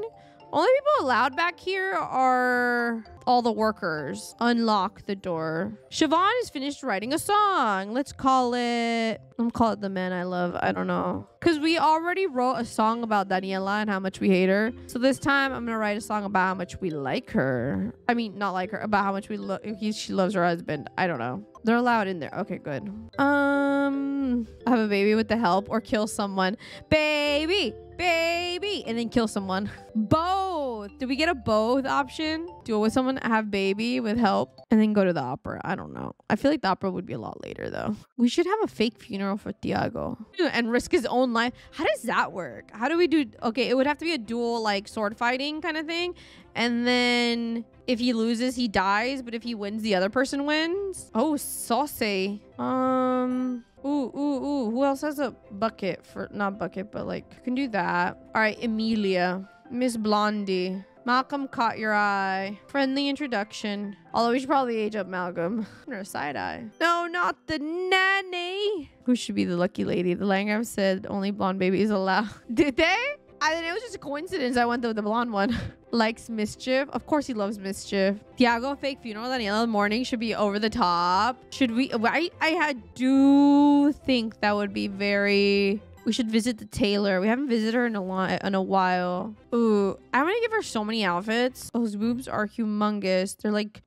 Only people allowed back here are all the workers. Unlock the door. Siobhan is finished writing a song. Let's call it... I'm calling it The Man I Love. I don't know. Because we already wrote a song about Daniela and how much we hate her. So this time, I'm going to write a song about how much we like her. I mean, not like her. About how much we she loves her husband. I don't know. They're allowed in there. Okay, good. Have a baby with the help or kill someone. Baby! Baby! And then kill someone. Both! Did we get a both option? Do it with someone, have baby with help, and then go to the opera. I don't know. I feel like the opera would be a lot later, though. We should have a fake funeral for Thiago and risk his own life. How does that work? How do we do... Okay, it would have to be a duel, like, sword fighting kind of thing. And then if he loses, he dies. But if he wins, the other person wins. Oh, saucy. Ooh. Who else has a bucket for... Not bucket, but, like, you can do that. All right, Amelia. Miss Blondie. Malcolm caught your eye. Friendly introduction. Although we should probably age up Malcolm. Or a side eye. No, not the nanny. Who should be the lucky lady? The Langham said only blonde babies allowed. Did they? I mean, it was just a coincidence I went with the blonde one. Likes mischief. Of course he loves mischief. Thiago, fake funeral, Daniela morning should be over the top. Should we? I do think that would be very... We should visit the tailor. We haven't visited her in a while. Ooh, I'm gonna give her so many outfits. Those boobs are humongous.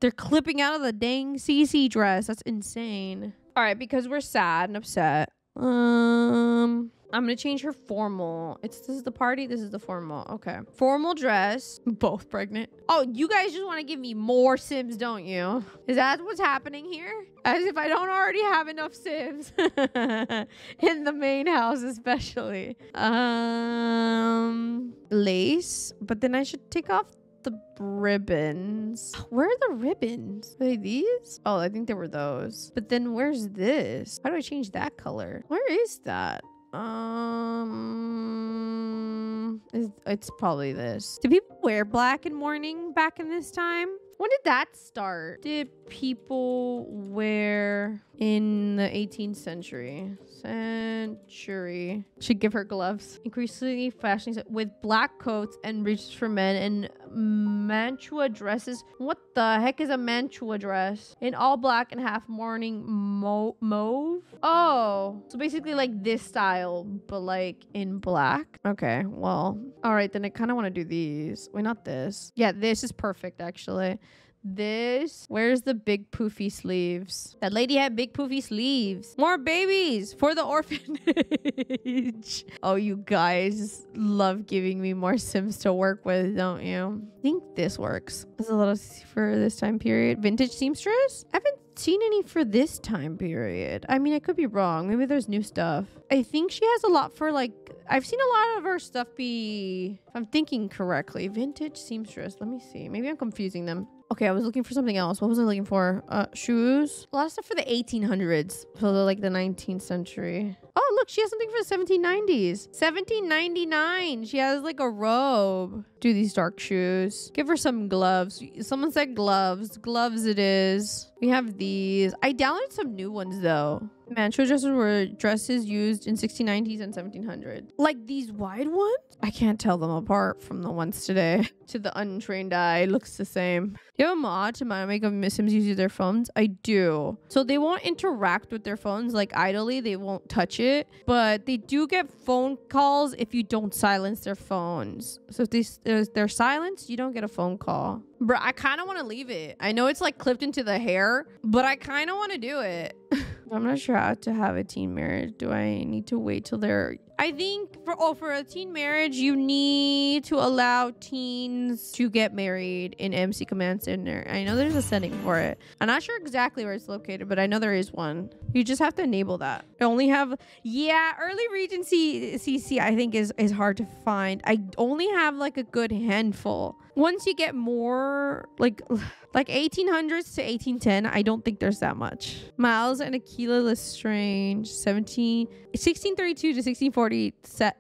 They're clipping out of the dang CC dress. That's insane. All right, because we're sad and upset. I'm gonna change her formal. This is the party, this is the formal. Okay. Formal dress. Both pregnant. Oh, you guys just want to give me more sims, don't you? Is that what's happening here? As if I don't already have enough sims. In the main house especially. Lace. But then I should take off the ribbons. Where are the ribbons? Are they these? Oh, I think they were those. But then where's this? How do I change that color? Where is that? It's probably this. Did people wear black in mourning back in this time? When did that start? Did people wear in the 18th century. Should give her gloves. Increasingly fashioning with black coats and breeches for men and mantua dresses. What the heck is a mantua dress? In all black and half mourning mauve. Oh, so basically like this style, but like in black. Okay, well, all right, then I kind of want to do these. Wait, not this. Yeah, this is perfect, actually. This, where's the big poofy sleeves? That lady had big poofy sleeves. More babies for the orphanage. Oh, you guys love giving me more Sims to work with, don't you? I think this works. This is a little for this time period. Vintage seamstress? I haven't seen any for this time period. I mean, I could be wrong. Maybe there's new stuff. I think she has a lot for like, I've seen a lot of her stuff be, if I'm thinking correctly, vintage seamstress. Let me see. Maybe I'm confusing them. Okay, I was looking for something else. What was I looking for? Shoes. A lot of stuff for the 1800s. So they're like the 19th century. Oh, look, she has something for the 1790s. 1799. She has like a robe. Do these dark shoes. Give her some gloves. Someone said gloves. Gloves it is. We have these. I downloaded some new ones though. Mantua dresses were dresses used in 1690s and 1700s. Like these wide ones? I can't tell them apart from the ones today. To the untrained eye, looks the same. Do you have a mod to make Sims use their phones? I do. So they won't interact with their phones like idly. They won't touch it. But they do get phone calls if you don't silence their phones. So if they're silenced, you don't get a phone call. Bro, I kind of want to leave it. I know it's like clipped into the hair, but I kind of want to do it. I'm not sure how to have a teen marriage. Do I need to wait till they're... I think for a teen marriage, you need to allow teens to get married in MC Command Center. I know there's a setting for it. I'm not sure exactly where it's located, but I know there is one. You just have to enable that. I only have... Yeah, early Regency CC, I think, is hard to find. I only have like a good handful. Once you get more, like 1800s to 1810, I don't think there's that much. Miles and Aquila Lestrange, 1632 to 1640,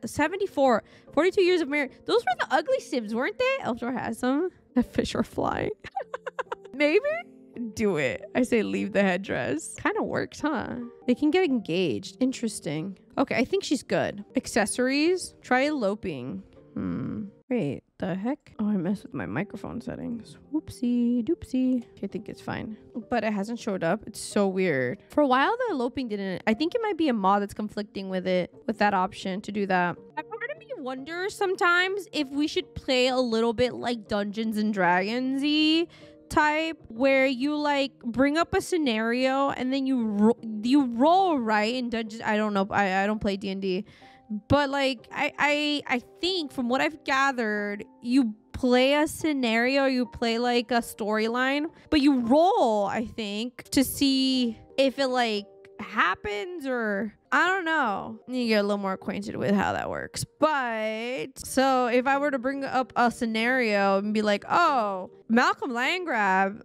74, 42 years of marriage. Those were the ugly Sims, weren't they? Elfdor has them. The fish are flying. Maybe? Do it. I say leave the headdress. Kind of works, huh? They can get engaged. Interesting. Okay, I think she's good. Accessories. Try eloping. Wait, the heck? Oh, I messed with my microphone settings. Whoopsie doopsie. I think it's fine, but it hasn't showed up. It's so weird. For a while, the eloping didn't. I think it might be a mod that's conflicting with it, with that option to do that. I wonder sometimes if we should play a little bit like Dungeons and Dragons-y type, where you like bring up a scenario and then you roll, right? In Dungeons, I don't know. I don't play D&D. But like, I think from what I've gathered, you play a scenario, you play like a storyline, but you roll, I think, to see if it like happens or I don't know. You get a little more acquainted with how that works. But so if I were to bring up a scenario and be like, oh, Malcolm Landgrab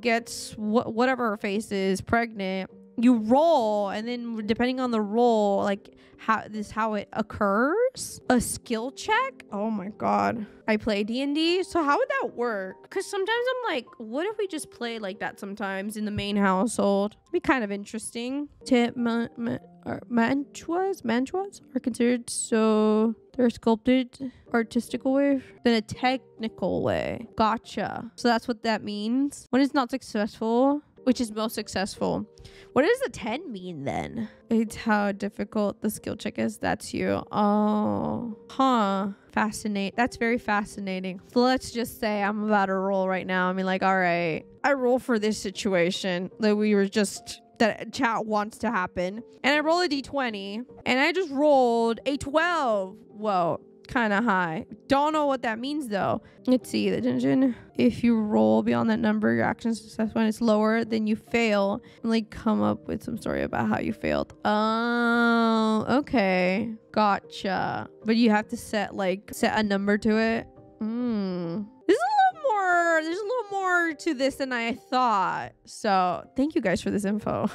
gets whatever her face is pregnant. You roll, and then depending on the roll, like how it occurs, a skill check. Oh my god, I play D&D, so how would that work? Because sometimes I'm like, what if we just play like that sometimes in the main household? It'd be kind of interesting. Mantuas are considered, so they're sculpted artistical way than a technical way. Gotcha. So that's what that means. When it's not successful. Which is most successful. What does the 10 mean then? It's how difficult the skill check is. That's you. Oh, huh. Fascinate. That's very fascinating. So let's just say I'm about to roll right now. I mean, like, all right, I roll for this situation that we were just, that chat wants to happen. And I roll a D20 and I just rolled a 12. Whoa. Kind of high. Don't know what that means though. Let's see the dungeon. If you roll beyond that number, your action is successful. When it's lower, then you fail. And like come up with some story about how you failed. Oh, okay, gotcha. But you have to set a number to it. This is a little more there's a little more to this than I thought. So thank you guys for this info.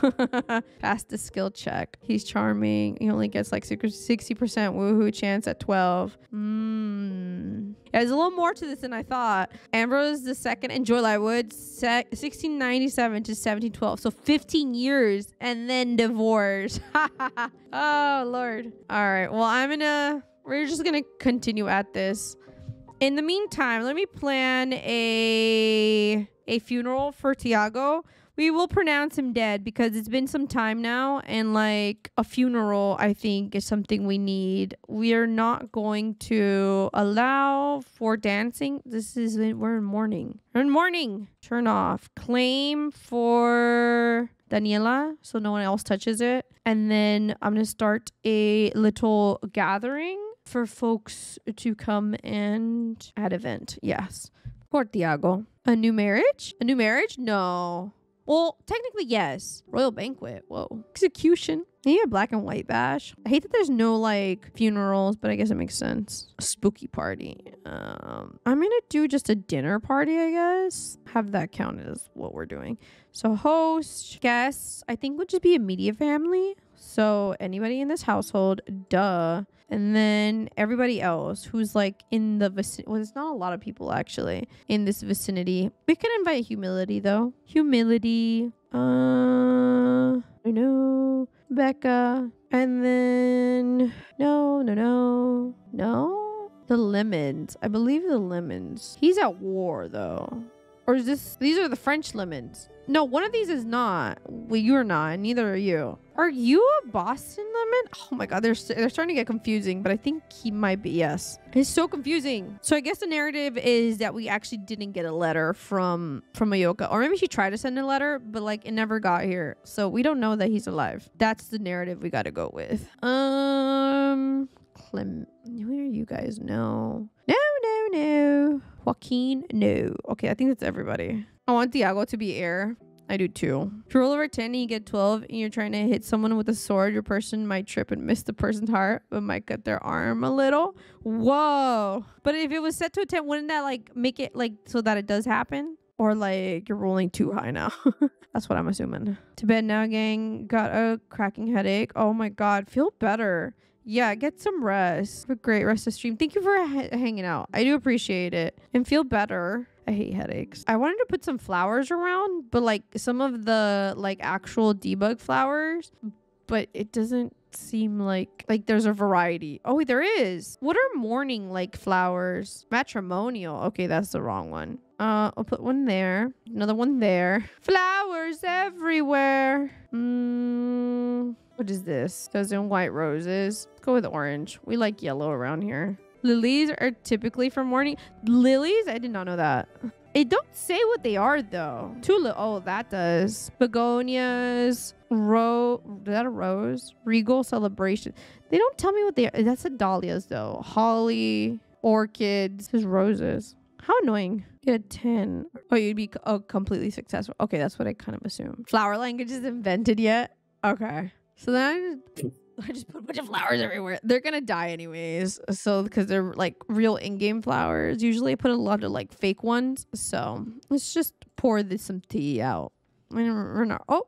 Passed the skill check. He's charming. He only gets like 60% woohoo chance at 12. Yeah, there's a little more to this than I thought. Ambrose the second and Joy Lightwood, 1697 to 1712. So 15 years and then divorce. Oh, Lord. All right. Well, we're just going to continue at this. In the meantime, let me plan a funeral for Thiago. We will pronounce him dead because it's been some time now, and like a funeral, I think, is something we need. We are not going to allow for dancing. We're in mourning. We're in mourning. Turn off. Claim for Daniela, so no one else touches it. And then I'm gonna start a little gathering for folks to come and at event. Yes. Poor Thiago. A new marriage? A new marriage? No. Well, technically, yes. Royal banquet. Whoa. Execution. Maybe a black and white bash. I hate that there's no, like, funerals, but I guess it makes sense. Spooky party. I'm going to do just a dinner party, I guess. Have that counted as what we're doing. So host, guests, I think would just be immediate family. So anybody in this household, duh. And then everybody else who's like in the vicinity. Well, there's not a lot of people actually in this vicinity. We can invite humility though. Humility. I know. Becca. And then no. The Lemons. I believe the Lemons. He's at war though. Or is this? These are the French Lemons. No, one of these is not. Well, you're not. And neither are you. Are you a Boston Lemon? Oh my God, they're starting to get confusing, but I think he might be, yes. It's so confusing. So I guess the narrative is that we actually didn't get a letter from Ayoka, or maybe she tried to send a letter, but like it never got here. So we don't know that he's alive. That's the narrative we got to go with. Clem, where are you guys? No. Joaquin, no. Okay, I think that's everybody. I want Thiago to be heir. I do too. If you roll over 10 and you get 12 and you're trying to hit someone with a sword, your person might trip and miss the person's heart, but might cut their arm a little. Whoa. But if it was set to a 10, wouldn't that like make it like so that it does happen? Or like you're rolling too high now. That's what I'm assuming. To bed now, gang. Got a cracking headache. Oh my God. Feel better. Yeah, get some rest. Have a great rest of stream. Thank you for hanging out. I do appreciate it. And feel better. I hate headaches. I wanted to put some flowers around, but like some of the like actual debug flowers, but it doesn't seem like there's a variety. Oh, there is. What are mourning like flowers? Matrimonial. Okay, that's the wrong one. I'll put one there. Another one there. Flowers everywhere. What is this? Those in white roses. Let's go with orange. We like yellow around here. Lilies are typically for mourning. Lilies? I did not know that. It don't say what they are though. Tulip. Oh, that does. Begonias. Is that a rose? Regal celebration. They don't tell me what they are. That's a dahlias though. Holly. Orchids. There's roses. How annoying. Get a 10. Oh, you'd be completely successful. Okay, that's what I kind of assumed. Flower language is invented yet? Okay. So then I just put a bunch of flowers everywhere. They're gonna die anyways. So because they're like real in-game flowers. Usually I put a lot of like fake ones. So let's just pour some tea out. We're not. Oh.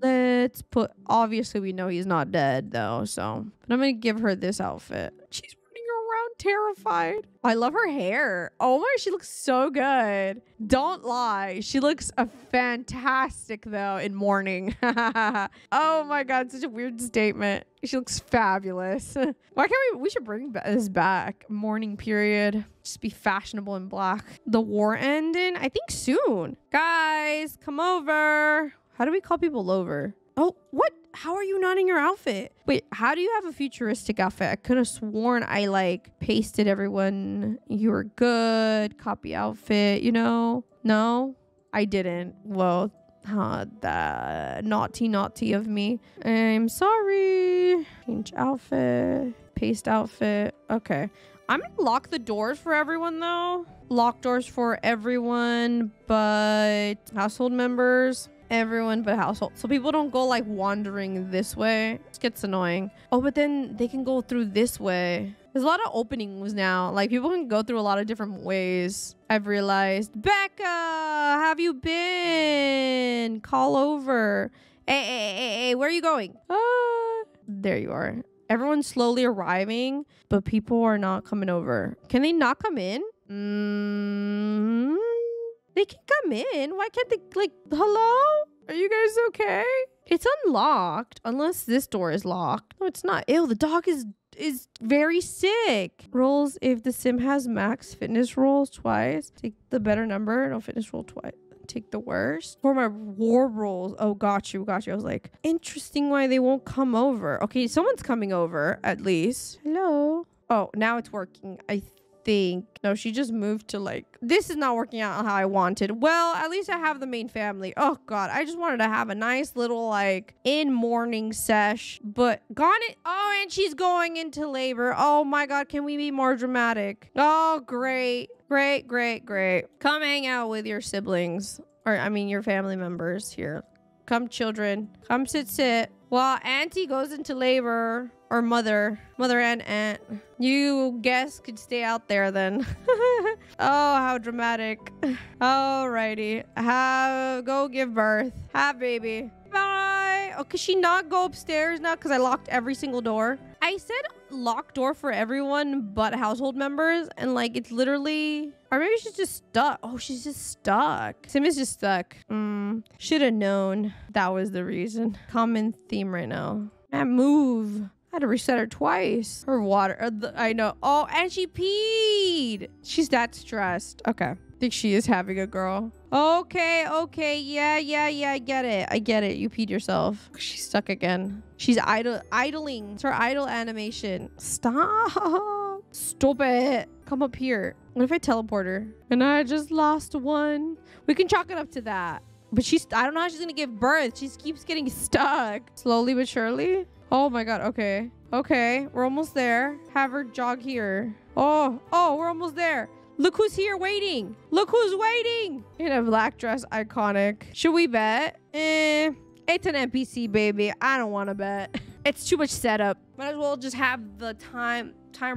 Let's put. Obviously we know he's not dead though. So, but I'm gonna give her this outfit. She's running around terrified. I love her hair. Oh my, she looks so good. Don't lie. She looks fantastic though in mourning. Oh my God, such a weird statement. She looks fabulous. Why can't we should bring this back. Mourning period. Just be fashionable in black. The war ending, I think soon. Guys, come over. How do we call people over? Oh, what? How are you not in your outfit? Wait, how do you have a futuristic outfit? I could have sworn I like pasted everyone. You were good. Copy outfit, you know? No, I didn't. Well, that naughty of me. I'm sorry. Change outfit. Paste outfit. Okay. I'm gonna lock the doors for everyone though. Lock doors for everyone but household members. everyone but household. So people don't go like wandering this way. It gets annoying. Oh, but then they can go through this way. There's a lot of openings now. Like people can go through a lot of different ways. I've realized. Becca, have you been? Call over. Hey, where are you going? There you are. Everyone's slowly arriving, but people are not coming over. Can they not come in? They can come in. Why can't they? Like, hello? Are you guys okay? It's unlocked. Unless this door is locked. No, it's not. Ew, the dog is very sick. Rolls if the sim has max fitness rolls twice. Take the better number. No fitness roll twice. Take the worst. For my war rolls. Oh, got you. I was like, interesting why they won't come over. Okay, someone's coming over at least. Hello. Oh, now it's working. No, she just moved to like, this is not working out how I wanted. Well, at least I have the main family. Oh God, I just wanted to have a nice little like in morning sesh, but gone it. Oh, and she's going into labor. Oh my God, can we be more dramatic? Oh, great. Come hang out with your siblings, or I mean your family members here. Come children, come sit. While auntie goes into labor, or mother and aunt. You guests could stay out there then. Oh, how dramatic. Alrighty. Go give birth. Have baby. Bye. Oh, could she not go upstairs now? Because I locked every single door. I said locked door for everyone but household members. And like, it's literally... Or maybe she's just stuck. Oh, she's just stuck. Sim is just stuck. Should have known that was the reason. Common theme right now. And move. I had to reset her twice. Her water. I know. Oh, and she peed. She's that stressed. Okay. I think she is having a girl. Okay. Yeah. I get it. You peed yourself. She's stuck again. She's idling. It's her idle animation. Stop it. Come up here. What if I teleport her? And I just lost one. We can chalk it up to that. But I don't know how she's going to give birth. She keeps getting stuck. Slowly but surely. Oh my God. Okay. We're almost there. Have her jog here. Oh, we're almost there. Look who's here waiting. In a black dress. Iconic. Should we bet? It's an NPC, baby. I don't want to bet. It's too much setup. Might as well just have the time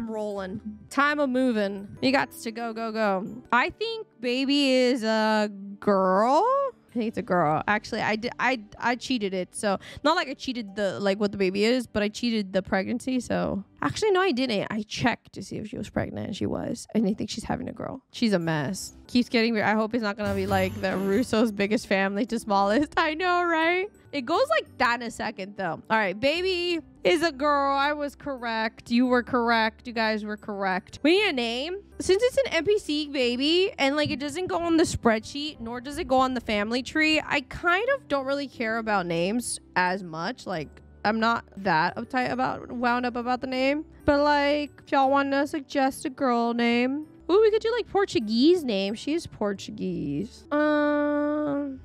rolling. Time a moving. You got to go. I think baby is a girl. I think it's a girl. Actually, I cheated it. So not like I cheated the like what the baby is, but I cheated the pregnancy. So actually, no, I didn't. I checked to see if she was pregnant, and she was. And I think she's having a girl. She's a mess. Keeps getting weird. I hope it's not gonna be like the Russo's biggest family to smallest. I know, right? It goes like that in a second, though. All right, baby is a girl. I was correct. You were correct. You guys were correct. We need a name. Since it's an NPC baby and like it doesn't go on the spreadsheet, nor does it go on the family tree, I kind of don't really care about names as much. Like, I'm not that uptight about, wound up about the name. But like, if y'all want to suggest a girl name. Ooh, we could do like Portuguese name. She is Portuguese.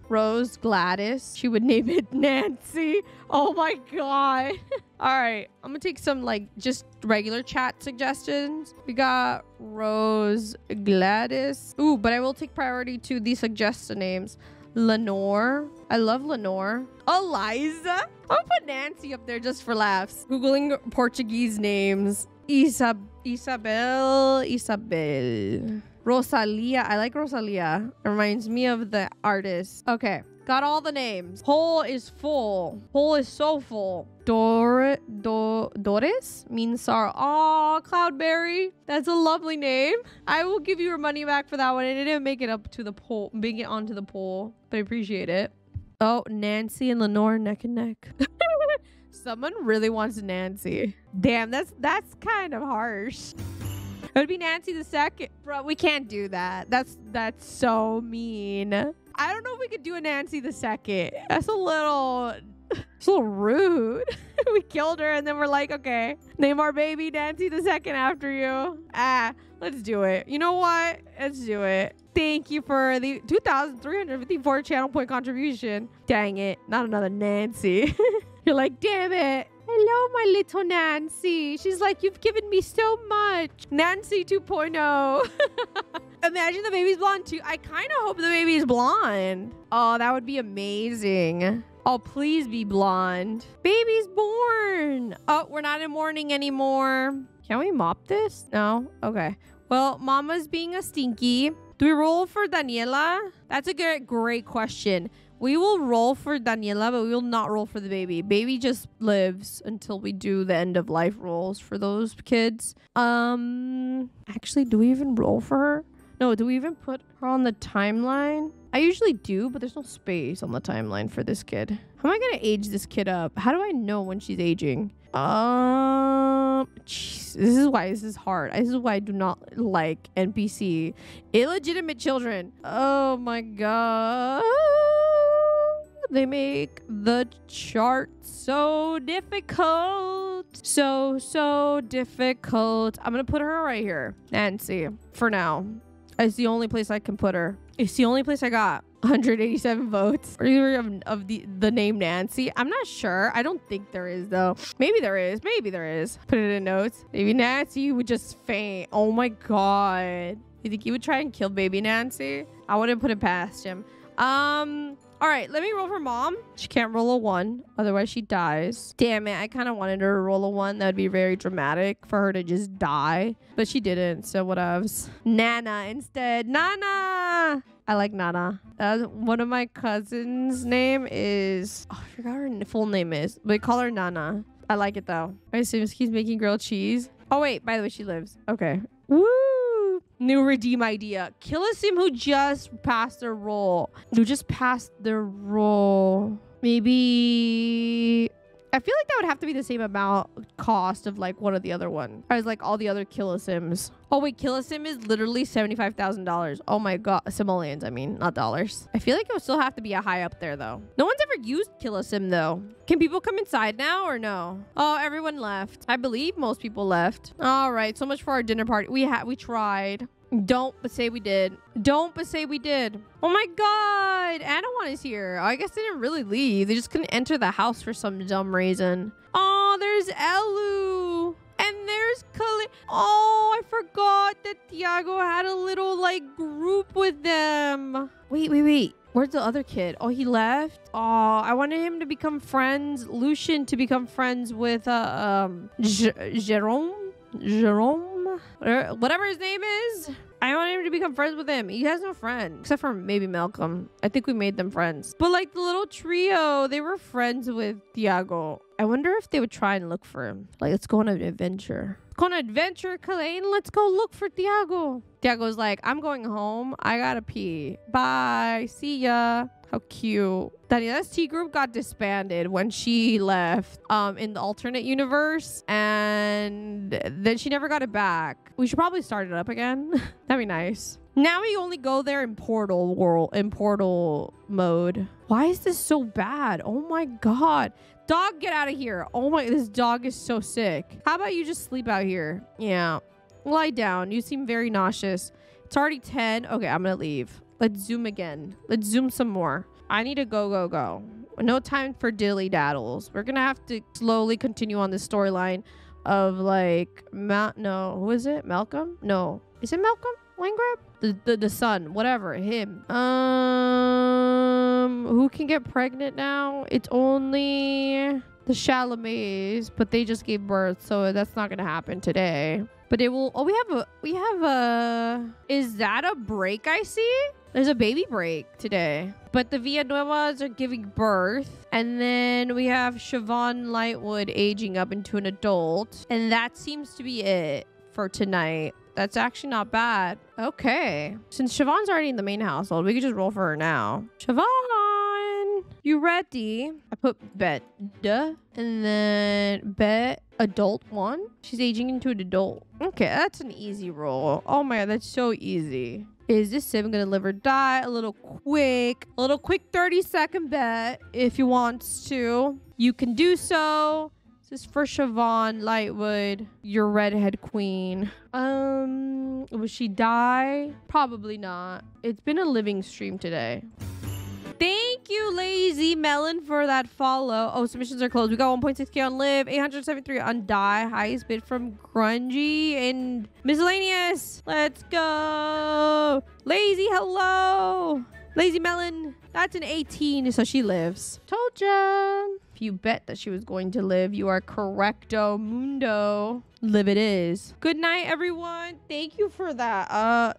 Rose Gladys. She would name it Nancy. Oh my God. All right. I'm going to take some like just regular chat suggestions. We got Rose Gladys. Ooh, but I will take priority to the suggested names. Lenore. I love Lenore. Eliza. I'll put Nancy up there just for laughs. Googling Portuguese names. Isabel. Rosalia. I like Rosalia. It reminds me of the artist. Okay. Got all the names. Hole is full. Hole is so full. Doris means sorrow. Aw, Cloudberry. That's a lovely name. I will give you your money back for that one. I didn't make it up to the poll. Make it onto the poll. But I appreciate it. Oh, Nancy and Lenore neck and neck. Someone really wants Nancy. Damn, that's kind of harsh. It would be Nancy the second. Bro, we can't do that. That's so mean. I don't know if we could do a Nancy the second. That's a little rude. We killed her and then we're like, okay, name our baby Nancy the second after you. Ah, let's do it. You know what? Let's do it. Thank you for the 2,354 channel point contribution. Dang it. Not another Nancy. You're like, damn it. Hello, my little Nancy. She's like, you've given me so much. Nancy 2.0. Imagine the baby's blonde too. I kind of hope the baby's blonde. Oh, that would be amazing. Oh, please be blonde. Baby's born. Oh, we're not in mourning anymore. Can we mop this? No? Okay. Well, Mama's being a stinky. Do we roll for Daniela? That's a great question. We will roll for Daniela, but we will not roll for the baby. Baby just lives until we do the end of life rolls for those kids. Actually, do we even roll for her? No, do we even put her on the timeline? I usually do, but there's no space on the timeline for this kid. How am I gonna age this kid up? How do I know when she's aging? Geez, this is why this is hard. This is why I do not like NPC. Illegitimate children. Oh my god. They make the chart so difficult. So difficult. I'm gonna put her right here. Nancy, for now. It's the only place I can put her. It's the only place I got. 187 votes. Are you of the name Nancy? I'm not sure. I don't think there is though. Maybe there is. Maybe there is. Put it in notes. Maybe Nancy would just faint. Oh my god. You think he would try and kill baby Nancy? I wouldn't put it past him. All right, let me roll for Mom. She can't roll a 1, otherwise she dies. Damn it, I kind of wanted her to roll a 1. That would be very dramatic for her to just die. But she didn't, so whatevs. Nana instead. Nana! I like Nana. One of my cousins' name is... Oh, I forgot her full name is. We call her Nana. I like it, though. I assume he's making grilled cheese. Oh, wait, by the way, she lives. Okay. Woo! New redeem idea. Kill a sim who just passed their roll. Who just passed their roll. Maybe... I feel like that would have to be the same amount cost of like one of the other one. I was like all the other Kill a Sims. Oh wait, Kill a Sim is literally $75,000. Oh my god. Simoleons, I mean, not dollars. I feel like it would still have to be a high up there though. No one's ever used Kill a Sim though. Can people come inside now or no? Oh, everyone left. I believe most people left. All right, so much for our dinner party. We tried. Don't but say we did. Don't but say we did. Oh my god, Anawan is here. I guess they didn't really leave. They just couldn't enter the house for some dumb reason. Oh, there's Elu. And there's Kali. Oh, I forgot that Thiago had a little like group with them. Wait. Where's the other kid? Oh, he left. Oh, I wanted him to become friends. Lucian to become friends with Jerome. Whatever his name is, I want him to become friends with him. He has no friend except for maybe Malcolm. I think we made them friends, but like the little trio, they were friends with Thiago. I wonder if they would try and look for him. Like, let's go on an adventure. Let's go on an adventure, Kalain. Let's go look for Thiago. Thiago's like, I'm going home. I gotta pee. Bye. See ya. How cute. Daniela's T group got disbanded when she left in the alternate universe, and then she never got it back. We should probably start it up again. That'd be nice. Now we only go there in portal world, in portal mode. Why is this so bad? Oh my god. Dog, get out of here. Oh my, this dog is so sick. How about you just sleep out here? Yeah. Lie down. You seem very nauseous. It's already 10. Okay, I'm gonna leave. Let's zoom again. Let's zoom some more. I need to go. No time for dilly daddles. We're gonna have to slowly continue on this storyline of like who is it? Malcolm? No. Is it Malcolm? Langrab? The son. Whatever. Him. Who can get pregnant now? It's only the Chalamets, but they just gave birth, so that's not gonna happen today. But it will. Oh, we have a. Is that a break I see? There's a baby break today. But the Villanuevas are giving birth. And then we have Siobhan Lightwood aging up into an adult. And that seems to be it for tonight. That's actually not bad. Okay. Since Siobhan's already in the main household, we could just roll for her now. Siobhan, you ready? I put bet. Duh. And then bet. Adult one. She's aging into an adult. Okay, that's an easy roll. Oh my god, that's so easy. Is this sim gonna live or die? A little quick 30-second bet if you want to. You can do so. This is for Siobhan Lightwood, your redhead queen. Will she die? Probably not. It's been a living stream today. Thank Thank you, Lazy Melon, for that follow. Oh, submissions are closed. We got 1.6k on Live, 873 on Die, highest bid from Grungy and Miscellaneous. Let's go. Lazy, hello. Lazy Melon, that's an 18, so she lives. Told ya. If you bet that she was going to live, you are correcto mundo. Live it is. Good night, everyone. Thank you for that.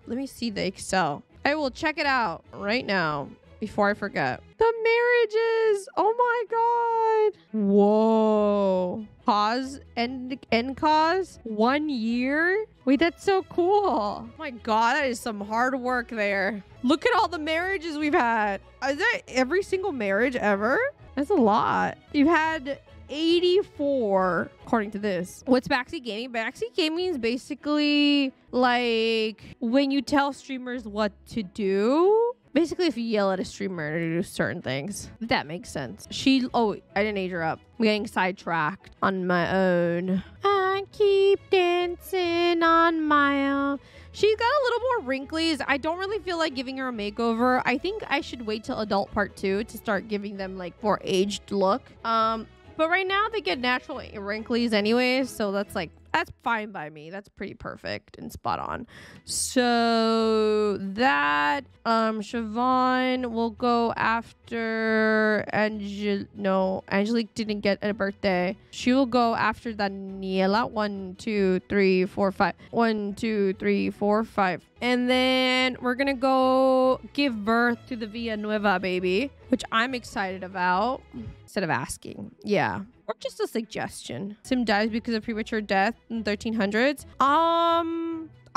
Let me see the Excel. I will check it out right now before I forget. The marriages. Oh my God. Whoa. Cause and end cause 1 year. Wait, that's so cool. Oh my God, that is some hard work there. Look at all the marriages we've had. Is that every single marriage ever? That's a lot. You've had 84, according to this. What's backseat gaming? Backseat gaming is basically like when you tell streamers what to do. Basically, if you yell at a streamer to do certain things, if that makes sense. She, oh, I didn't age her up. I'm getting sidetracked on my own. I keep dancing on my own. She's got a little more wrinklies. I don't really feel like giving her a makeover. I think I should wait till adult part 2 to start giving them like more aged look. But right now they get natural wrinklies anyways. So that's like, that's fine by me. That's pretty perfect and spot on. So that, Siobhan will go after Angelique didn't get a birthday. She will go after Daniela. 1, 2, 3, 4, 5. 1, 2, 3, 4, 5. And then we're gonna go give birth to the Villanueva baby, which I'm excited about. Instead of asking. Yeah. Or just a suggestion. Sim dies because of premature death in 1300s.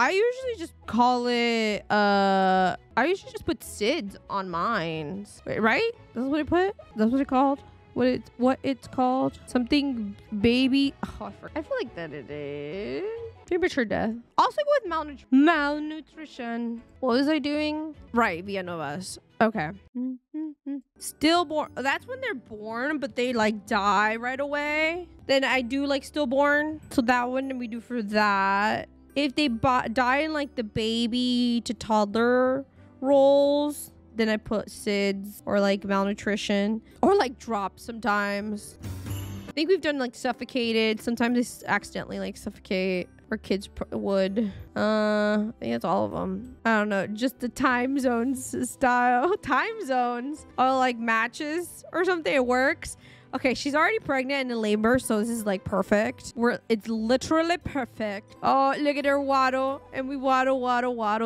I usually just call it, I usually just put SIDS on mine. Wait, right? That's what it put? That's what it called? What it's called? Something baby. Oh, I feel like that it is. Premature death. Also go with malnutrition. What was I doing? Right, Villanuevas. Okay. Stillborn. That's when they're born, but they like die right away. Then I do like stillborn. So that one we do for that. If they die in like the baby to toddler roles, then I put SIDS or like malnutrition or like drops sometimes. I think we've done like suffocated. Sometimes they accidentally like suffocate. Or kids would. I think that's all of them. I don't know. Just the time zones style. Time zones. Or like matches or something. It works. Okay, she's already pregnant and in labor, so this is like perfect. It's literally perfect. Oh, look at her waddle. And we waddle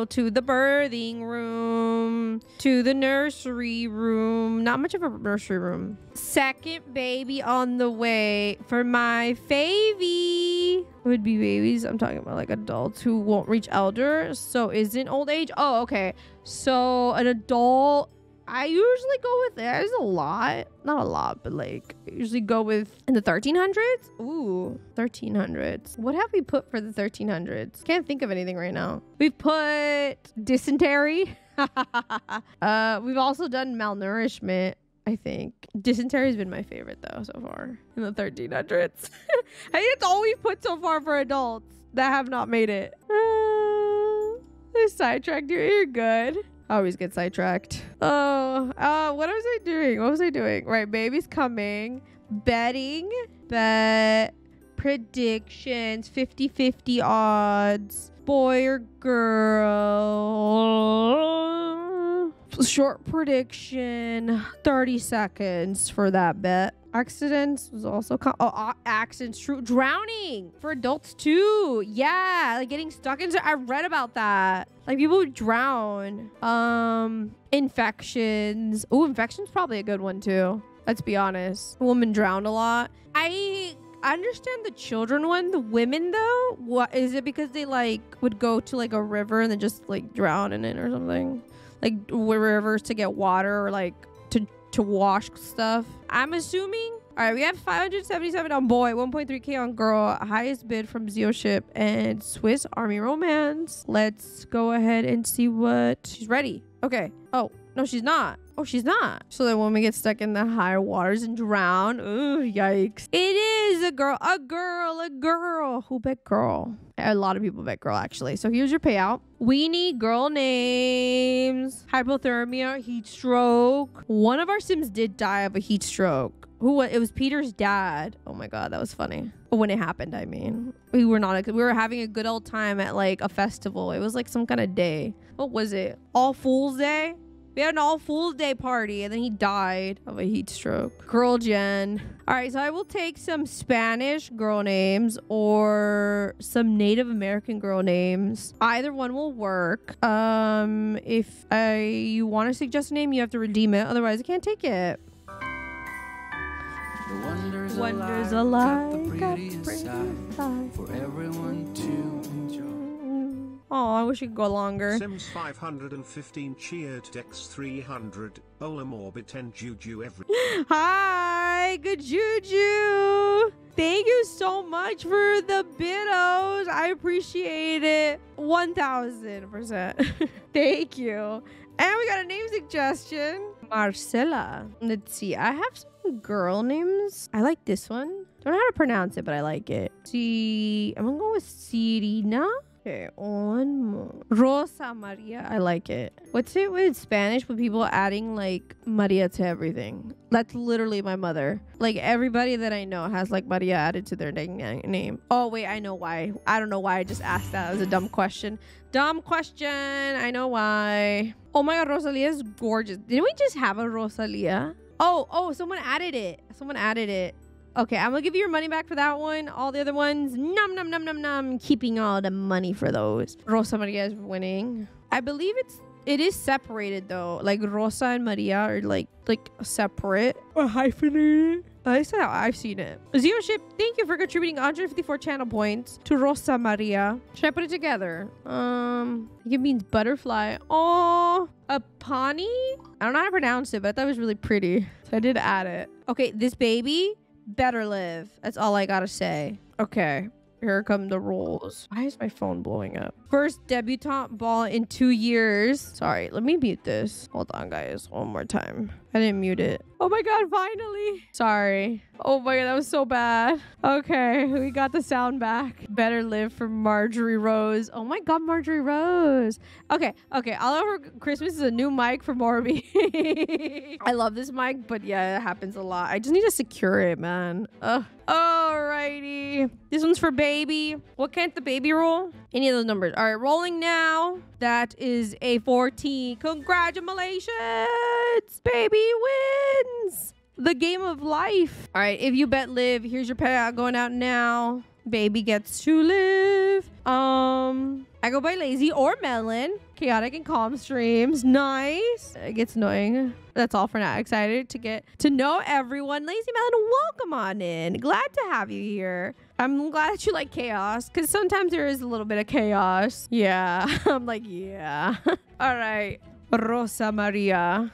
to the birthing room. To the nursery room. Not much of a nursery room. Second baby on the way for my favy. It would be babies. I'm talking about like adults who won't reach elder. So isn't old age. Oh, okay. So an adult. I usually go with, there's a lot, not a lot, but like I usually go with in the 1300s. Ooh, 1300s. What have we put for the 1300s? Can't think of anything right now. We've put dysentery. We've also done malnourishment. I think dysentery has been my favorite though so far in the 1300s. I think it's all we've put so far for adults that have not made it. I sidetracked you. You're good. I always get sidetracked. Oh, what was I doing? What was I doing? Right, baby's coming. Betting. Bet. Predictions. 50-50 odds. Boy or girl. Short prediction. 30 seconds for that bet. Accidents was also accidents. True. Drowning for adults too. Yeah, like getting stuck into. I read about that. Like people who drown. Infections. Oh, infections probably a good one too. Let's be honest. Women drowned a lot. I understand the children one. The women though, what is it because they like would go to like a river and then just like drown in it or something? Like rivers to get water or like to wash stuff. I'm assuming. All right, we have 577 on boy, 1.3k on girl, highest bid from Zeo Ship and Swiss Army Romance. Let's go ahead and see what she's ready. Okay. Oh no, she's not. Oh, she's not. So that when we get stuck in the higher waters and drown. Ooh, yikes. It is a girl. A girl. A girl. Who bet girl? A lot of people bet girl, actually. So here's your payout. We need girl names. Hypothermia, heat stroke. One of our Sims did die of a heat stroke. Who? It was Peter's dad. Oh my God, that was funny. When it happened, I mean, we were having a good old time at like a festival. It was like some kind of day. What was it? All Fool's Day? We had an All Fool's Day party and then he died of a heat stroke. Girl Jen. All right, so I will take some Spanish girl names or some Native American girl names. Either one will work. If you want to suggest a name, you have to redeem it. Otherwise, I can't take it. The wonders alike of pretty life for everyone to enjoy. Oh, I wish it could go longer. Sims 515 cheered, Dex 300, Olam Orbit and Juju every. Hi, good Juju. Thank you so much for the biddos. I appreciate it 1000%. Thank you. And we got a name suggestion. Marcela. Let's see. I have some girl names. I like this one. Don't know how to pronounce it, but I like it. See, I'm gonna go with Sirina. Okay, one more. Rosa Maria. I like it. What's it with Spanish with people adding like Maria to everything? That's literally my mother. Like everybody that I know has like Maria added to their name. Oh wait, I know why. I don't know why I just asked that. That was a dumb question. Dumb question. I know why. Oh my God, Rosalia is gorgeous. Didn't we just have a Rosalia? Oh, someone added it. Someone added it. Okay, I'm gonna give you your money back for that one. All the other ones, nom, nom, nom, nom, nom. Keeping all the money for those. Rosa Maria is winning. I believe it is separated though. Like Rosa and Maria are like separate or hyphenated. At least that's how I've seen it. Zero Ship, thank you for contributing 154 channel points to Rosa Maria. Should I put it together? It means butterfly. Oh, a Pani? I don't know how to pronounce it, but I thought it was really pretty. So I did add it. Okay, this baby. Better live. That's all I gotta say. Okay, here come the rules. Why is my phone blowing up? First debutante ball in 2 years. Sorry, let me mute this. Hold on, guys. One more time. I didn't mute it. Oh my God, finally. Sorry. Oh my God, that was so bad. Okay, we got the sound back. Better live for Marjorie Rose. Oh my God, Marjorie Rose. Okay. All over Christmas is a new mic for Morby. I love this mic, but yeah, it happens a lot. I just need to secure it, man. Alrighty. This one's for baby. What can't the baby roll? Any of those numbers. All right, rolling now. That is a 14. Congratulations, baby. Wins the game of life. All right, if you bet live, here's your payout going out now. Baby gets to live. I go by lazy or melon. Chaotic and calm streams. Nice. It gets annoying. That's all for now. Excited to get to know everyone. Lazy melon, welcome on in. Glad to have you here. I'm glad that you like chaos, because sometimes there is a little bit of chaos. Yeah. I'm like, yeah. All right, Rosa Maria.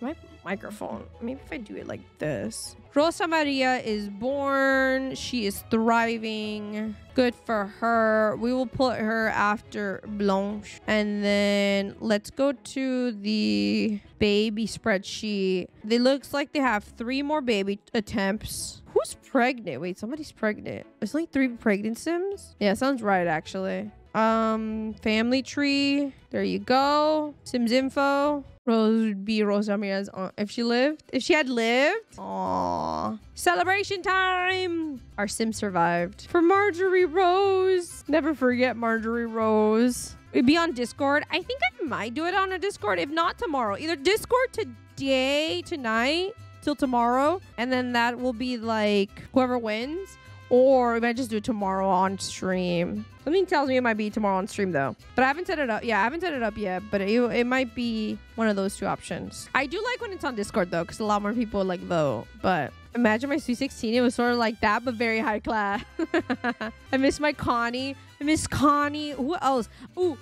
My microphone. Maybe if I do it like this. Rosa Maria is born. She is thriving. Good for her. We will put her after Blanche. And then let's go to the baby spreadsheet. It looks like they have 3 more baby attempts. Who's pregnant? Wait, somebody's pregnant. It's like 3 pregnant Sims? Yeah, sounds right, actually. Family tree. There you go. Sims info. Rose would be Rosa Maria's aunt if she lived. If she had lived. Aww. Celebration time. Our Sim survived. For Marjorie Rose. Never forget Marjorie Rose. We'd be on Discord. I think I might do it on a Discord. If not tomorrow. Either Discord today, tonight, till tomorrow. And then that will be like whoever wins. Or we might just do it tomorrow on stream. Something tells me it might be tomorrow on stream though. But I haven't set it up. Yeah, I haven't set it up yet. But it might be one of those 2 options. I do like when it's on Discord though. Because a lot more people like vote. But imagine my Sweet 16. It was sort of like that. But very high class. I miss my Connie. I miss Connie. Who else? Ooh.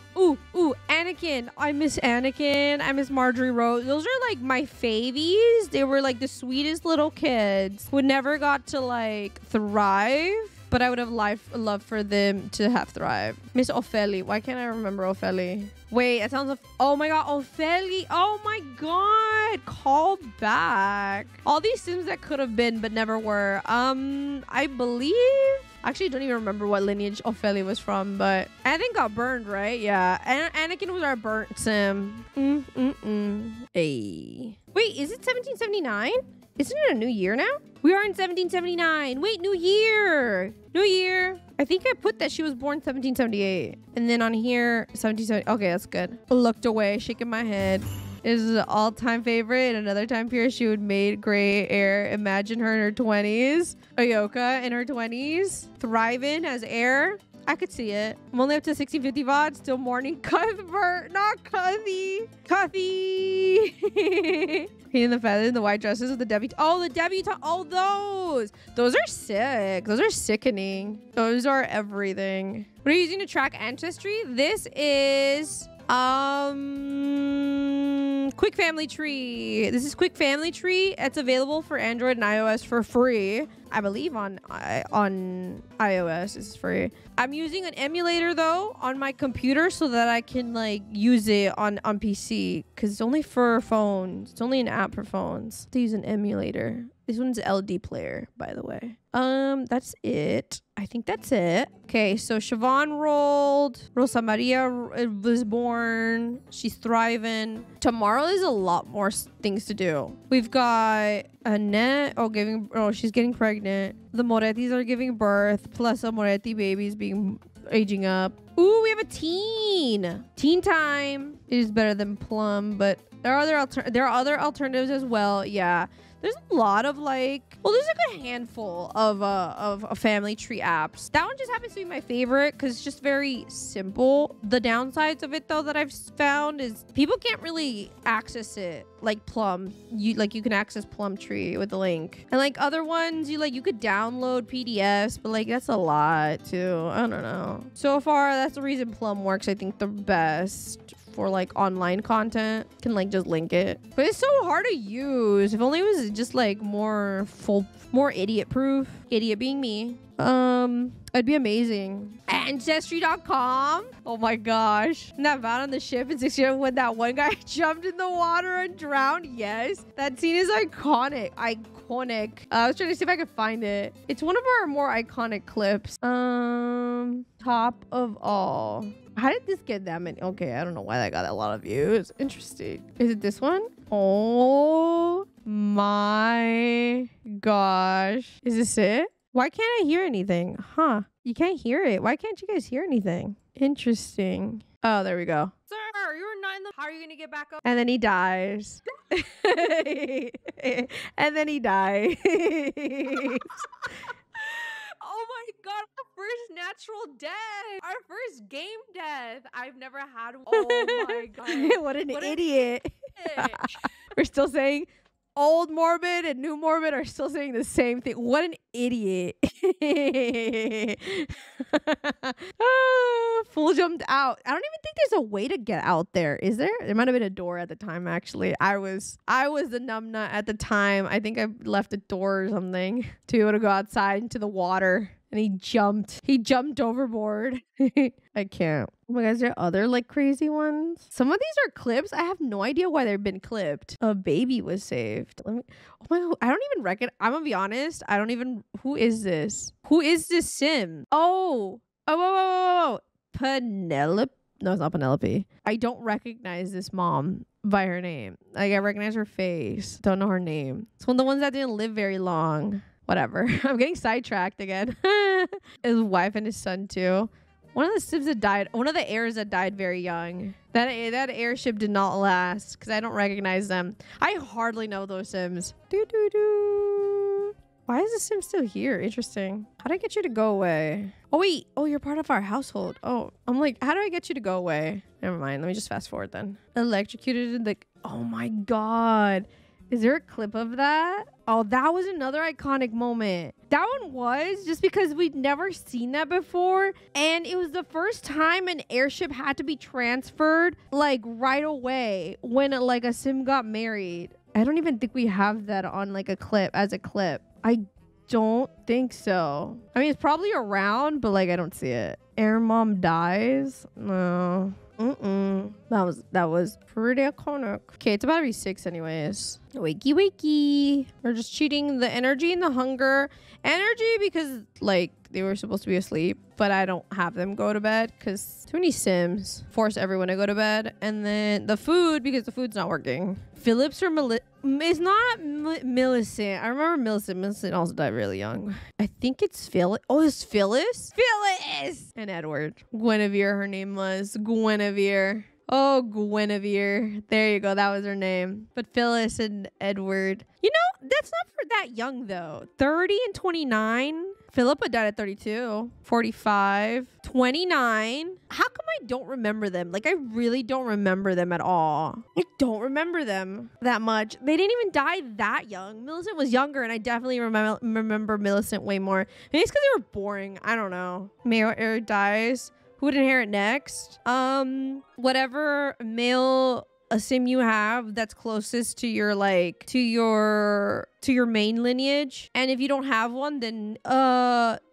Anakin. I miss Anakin. I miss Marjorie Rose. Those are like my favies. They were like the sweetest little kids who never got to like thrive. But I would have loved for them to have thrived. Miss Ofeli. Why can't I remember Ofeli? Wait, it sounds... Oh my god, Ofeli. Oh my god. Called back. All these Sims that could have been but never were. I believe... Actually, don't even remember what lineage Ophelia was from, but Anakin got burned, right? Yeah, Anakin was our burnt Sim. Hey, wait, is it 1779? Isn't it a new year now? We are in 1779. Wait, new year, new year. I think I put that she was born 1778, and then on here 1770. Okay, that's good. Looked away, shaking my head. This is an all-time favorite. In another time period, she would made gray air. Imagine her in her 20s. Ayoka in her 20s. Thriving as air. I could see it. I'm only up to 1650 VOD. Still mourning Cuthbert. Not Cuthy. Cuthy. He and the feather and the white dresses with the debutante. Oh, the debutante. Oh, those. Those are sick. Those are sickening. Those are everything. What are you using to track ancestry? This is... Quick Family Tree. This is Quick Family Tree. It's available for Android and iOS for free. I believe on iOS it's free. I'm using an emulator though on my computer so that I can like use it on PC because it's only for phones. It's only an app for phones. To use an emulator. This one's LD player, by the way. That's it. I think that's it. Okay, so Siobhan rolled. Rosa Maria was born. She's thriving. Tomorrow is a lot more things to do. We've got Annette. Oh, she's getting pregnant. The Morettis are giving birth. Plus a Moretti baby is aging up. Ooh, we have a teen. Teen time. It is better than Plum, but there are other alternatives as well. Yeah. There's a lot of there's a good handful of family tree apps. That one just happens to be my favorite because it's just very simple. The downsides of it though that I've found is people can't really access it like Plum. You can access Plumtree with the link, and like other ones you could download PDFs, but like that's a lot too. I don't know. So far, that's the reason Plum works, I think, the best. For like online content, can like just link it, but it's so hard to use. If only it was just like more idiot proof. Idiot being me. It'd be amazing. Ancestry.com. Oh my gosh. And that vow on the ship in 6 years when that one guy jumped in the water and drowned. Yes, that scene is iconic. Iconic. I was trying to see if I could find it. It's one of our more iconic clips. Top of all. How did this get that many? Okay, I don't know why that got a lot of views. Interesting. Is it this one? Oh my gosh. Is this it? Why can't I hear anything? Huh? You can't hear it. Why can't you guys hear anything? Interesting. Oh, there we go. Sir, you were not in the... How are you going to get back up? And then he dies. And then he dies. Oh my god, our first natural death. Our first game death. I've never had one. Oh my god. What an idiot. We're still saying old morbid and new morbid are still saying the same thing. What an idiot. Fool jumped out. I don't even think there's a way to get out there. Is there? There might have been a door at the time, actually. I was the numb nut at the time. I think I left a door or something to be able to go outside into the water. And he jumped overboard. I can't. Oh my god, is there other like crazy ones? Some of these are clips. I have no idea why they've been clipped. A baby was saved. Oh my god, I don't even reckon. I'm gonna be honest. I don't even. Who is this? Who is this Sim? Oh. Penelope. No, it's not Penelope. I don't recognize this mom by her name. Like I recognize her face. Don't know her name. It's one of the ones that didn't live very long. Whatever. I'm getting sidetracked again. His wife and his son too. One of the Sims that died. One of the heirs that died very young. That airship did not last because I don't recognize them. I hardly know those Sims. Why is the Sim still here? Interesting. How do I get you to go away? Oh wait. Oh, you're part of our household. Oh, I'm like, how do I get you to go away? Never mind. Let me just fast forward then. Electrocuted in the. Oh my god. Is there a clip of that? Oh, that was another iconic moment. That one was just because we'd never seen that before. And it was the first time an airship had to be transferred like right away when like a Sim got married. I don't even think we have that on like a clip as a clip. I don't think so. I mean, it's probably around, but like, I don't see it. Air Mom dies? No. Mm-mm. That was pretty iconic. Okay, it's about to be 6 anyways. Wakey, wakey. We're just cheating the energy and the hunger. Energy because, like, they were supposed to be asleep, but I don't have them go to bed because too many Sims force everyone to go to bed. And then the food because the food's not working. Phillips or Millicent? It's not Millicent. I remember Millicent. Millicent also died really young. I think it's Phyllis. Oh, it's Phyllis? Phyllis! And Edward. Guinevere, her name was. Guinevere. Oh, Guinevere. There you go. That was her name. But Phyllis and Edward. You know, that's not for that young, though. 30 and 29. Philippa died at 32. 45. 29. How come I don't remember them? Like, I really don't remember them at all. I don't remember them that much. They didn't even die that young. Millicent was younger, and I definitely remember Millicent way more. Maybe it's because they were boring. I don't know. Mayor Eric dies. Who would inherit next? Whatever male sim you have that's closest to your, like, to your main lineage. And if you don't have one, then the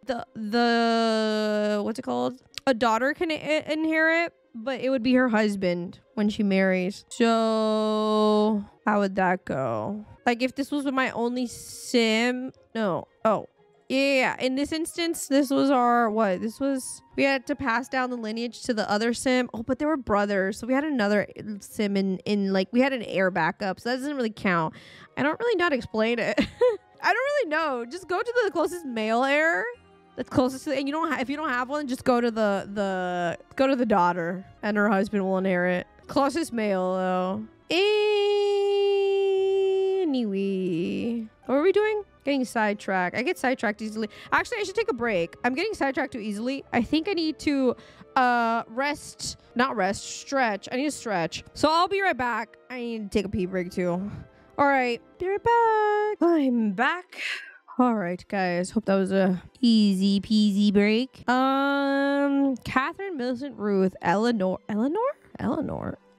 what's it called? A daughter can inherit, but it would be her husband when she marries. So how would that go? Like, if this was my only sim, no. Oh. Yeah, in this instance, this was our, what? This was, we had to pass down the lineage to the other sim. Oh, but they were brothers. So we had another sim in like, we had an heir backup. So that doesn't really count. I don't really know how to explain it. I don't really know. Just go to the closest male heir. That's closest to, and you don't if you don't have one, just go to the daughter and her husband will inherit. Closest male though. Anyway, what were we doing? Getting sidetracked. I get sidetracked easily. Actually, I should take a break. I'm getting sidetracked too easily. I think I need to rest. Not rest. Stretch. I need to stretch. So I'll be right back. I need to take a pee break too. All right. Be right back. I'm back. All right, guys. Hope that was a easy peasy break. Catherine, Millicent, Ruth, Eleanor?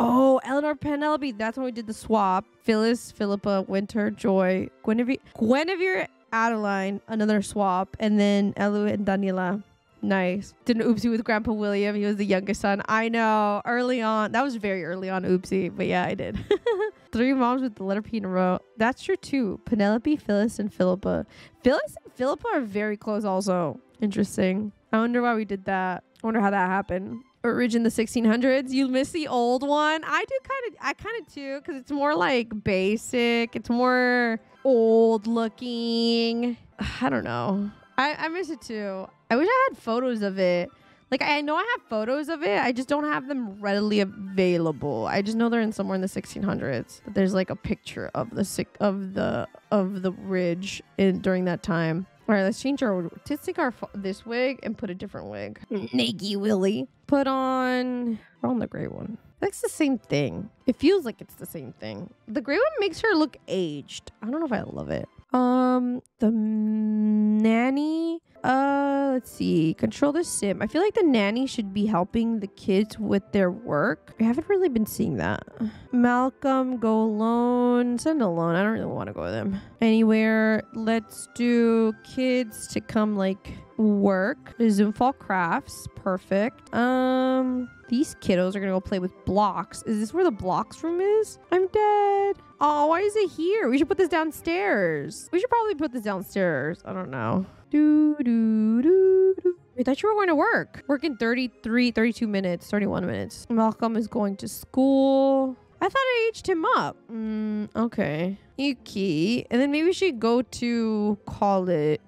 Oh, Eleanor, Penelope. That's when we did the swap. Phyllis, Philippa, Winter, Joy, Guinevere, Adeline. Another swap. And then Elu and Daniela. Nice. Did an oopsie with Grandpa William. He was the youngest son. I know. Early on. That was very early on oopsie. But yeah, I did. 3 moms with the letter P in a row. That's true too. Penelope, Phyllis, and Philippa. Phyllis and Philippa are very close also. Interesting. I wonder why we did that. I wonder how that happened. Origin the 1600s. You miss the old one. I kind of do because it's more like basic. It's more old looking. I don't know. I miss it too. I wish I had photos of it. Like, I know I have photos of it. I just don't have them readily available. I just know they're in somewhere in the 1600s. But there's like a picture of the ridge during that time. All right, let's change our, let's take our, this wig and put a different wig. Naggy Willy. Put on, we're on the gray one. That's the same thing. It feels like it's the same thing. The gray one makes her look aged. I don't know if I love it. The nanny, let's see, control the sim. I feel like the nanny should be helping the kids with their work. I haven't really been seeing that. Malcolm, go alone, send alone. I don't really want to go with him anywhere. Let's do kids to come like work. Resume fall crafts, perfect. These kiddos are gonna go play with blocks. Is this where the blocks room is? I'm dead. Oh, why is it here? We should put this downstairs. We should probably put this downstairs. I don't know. Do, do, do, do. I thought you were going to work. Work in 33, 32 minutes, 31 minutes. Malcolm is going to school. I thought I aged him up. Okay. Yuki. And then maybe we should go to college.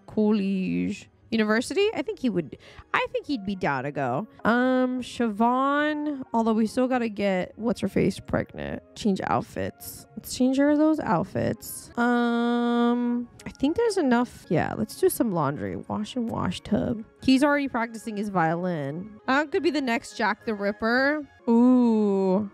University? I think he'd be down to go. Siobhan, although we still gotta get what's her face pregnant. Change outfits. Let's change her those outfits. I think there's enough. Yeah, let's do some laundry. Wash and wash tub. He's already practicing his violin. Could be the next Jack the Ripper. Ooh,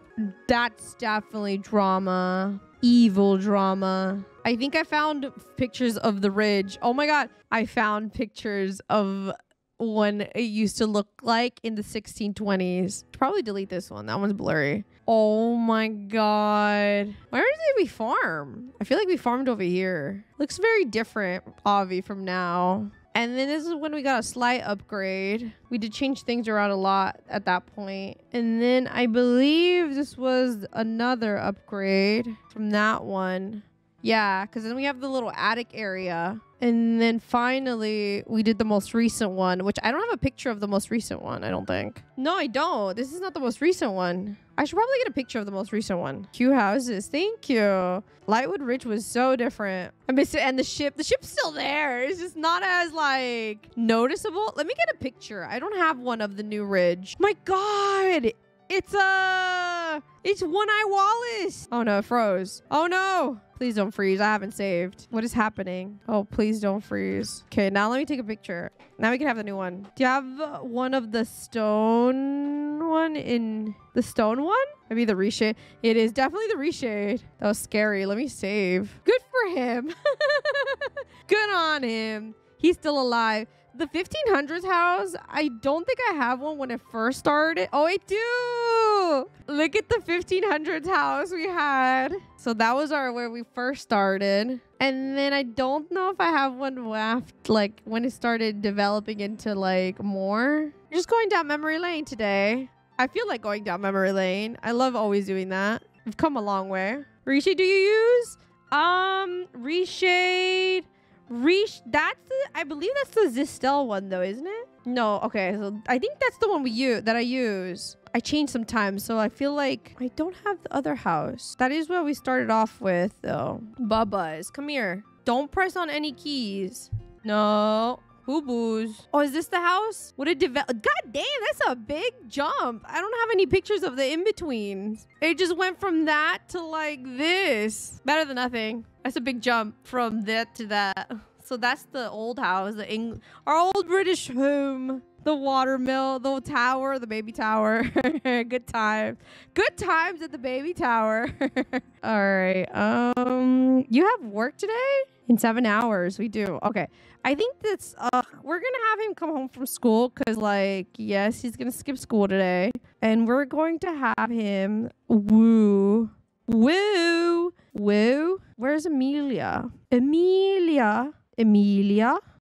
that's definitely drama. Evil drama. I think I found pictures of the ridge. Oh my god, I found pictures of one it used to look like in the 1620s. Probably delete this one. That one's blurry. Oh my god. Where did we farm? I feel like we farmed over here. Looks very different, Avi, from now. And then this is when we got a slight upgrade. We did change things around a lot at that point. And then I believe this was another upgrade from that one. Yeah, because then we have the little attic area. And then finally, we did the most recent one, which I don't have a picture of the most recent one, I don't think. No, I don't. This is not the most recent one. I should probably get a picture of the most recent one. Q houses. Thank you. Lightwood Ridge was so different. I missed it. And the ship. The ship's still there. It's just not as, like, noticeable. Let me get a picture. I don't have one of the new ridge. My god. It's it's One-Eye Wallace. Oh, no. It froze. Oh, no. Please don't freeze. I haven't saved. What is happening? Oh, please don't freeze. Okay, now let me take a picture. Now we can have the new one. Do you have one of the stone one in the stone one? Maybe the reshade. It is definitely the reshade. That was scary. Let me save. Good for him. Good on him. He's still alive. The 1500s house, I don't think I have one when it first started. Oh, I do. Look at the 1500s house we had. So that was where we first started. And then I don't know if I have one left, like when it started developing into like more. We're just going down memory lane today. I feel like going down memory lane. I love always doing that. We've come a long way. Reshade do you use? Reshade. I believe that's the Zistel one though, isn't it? No, okay, so I think that's the one that I use. I change sometimes, so I feel like I don't have the other house. That is what we started off with though. Bubba's, come here. Don't press on any keys. No. Boo-boos. Oh, is this the house? What a god damn, that's a big jump. I don't have any pictures of the in-betweens. It just went from that to like this. Better than nothing. That's a big jump from that to that. So that's the old house, our old British home. The water mill, the tower, the baby tower. Good times. Good times at the baby tower. All right. You have work today? In 7 hours, we do. Okay. I think that's, we're going to have him come home from school because, like, yes, he's going to skip school today. And we're going to have him woo. Where's Amelia? Amelia. Also, I'm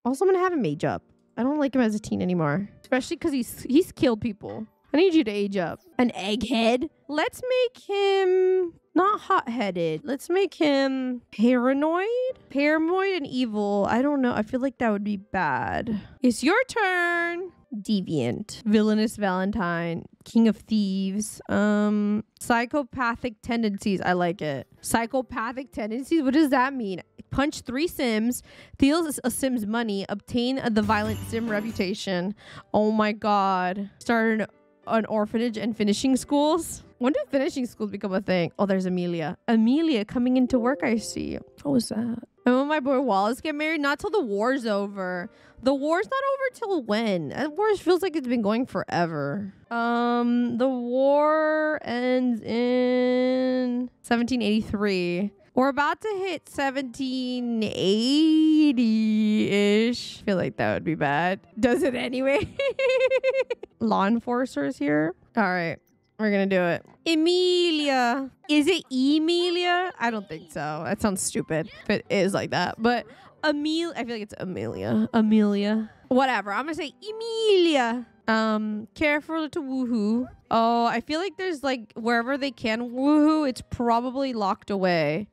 going to have him age up. I don't like him as a teen anymore, especially because he's killed people. I need you to age up. An egghead? Let's make him not hot-headed. Let's make him paranoid? Paranoid and evil. I don't know. I feel like that would be bad. It's your turn. Deviant. Villainous Valentine. King of Thieves. Psychopathic tendencies. I like it. Psychopathic tendencies? What does that mean? Punch 3 Sims, steal a Sim's money, obtain the violent Sim reputation. Oh my god. Start an orphanage and finishing schools. When do finishing schools become a thing? Oh, there's Amelia. Amelia coming into work, I see. What was that? And when my boy Wallace get married? Not till the war's over. The war's not over till when? The war feels like it's been going forever. The war ends in 1783. We're about to hit 1780-ish. I feel like that would be bad. Does it anyway? Law enforcers here. All right. We're going to do it. Amelia. Is it Amelia? I don't think so. That sounds stupid if it is like that. But Amelia. I feel like it's Amelia. Amelia. Whatever. I'm going to say Amelia. Careful to woohoo. Oh, I feel like there's like wherever they can woohoo, it's probably locked away.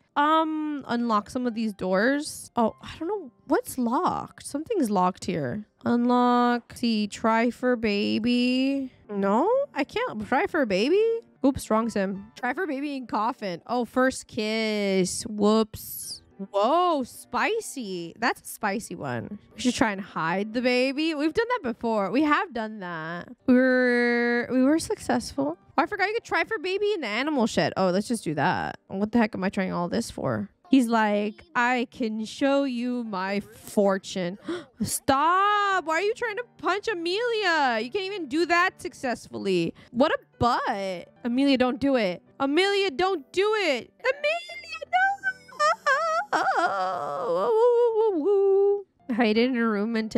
Unlock some of these doors. Oh, I don't know what's locked. Something's locked here. Unlock. See, try for baby. No, I can't try for baby. Oops, wrong sim. Try for baby in coffin. Oh, first kiss. Whoops. Whoa, spicy. That's a spicy one. We should try and hide the baby. We've done that before. We have done that. We were successful. Oh, I forgot you could try for baby in the animal shed. Oh, let's just do that. What the heck am I trying all this for? He's like, I can show you my fortune. Stop. Why are you trying to punch Amelia? You can't even do that successfully. What a butt. Amelia, don't do it. Amelia, don't do it. Amelia, no. Oh, hide in a room and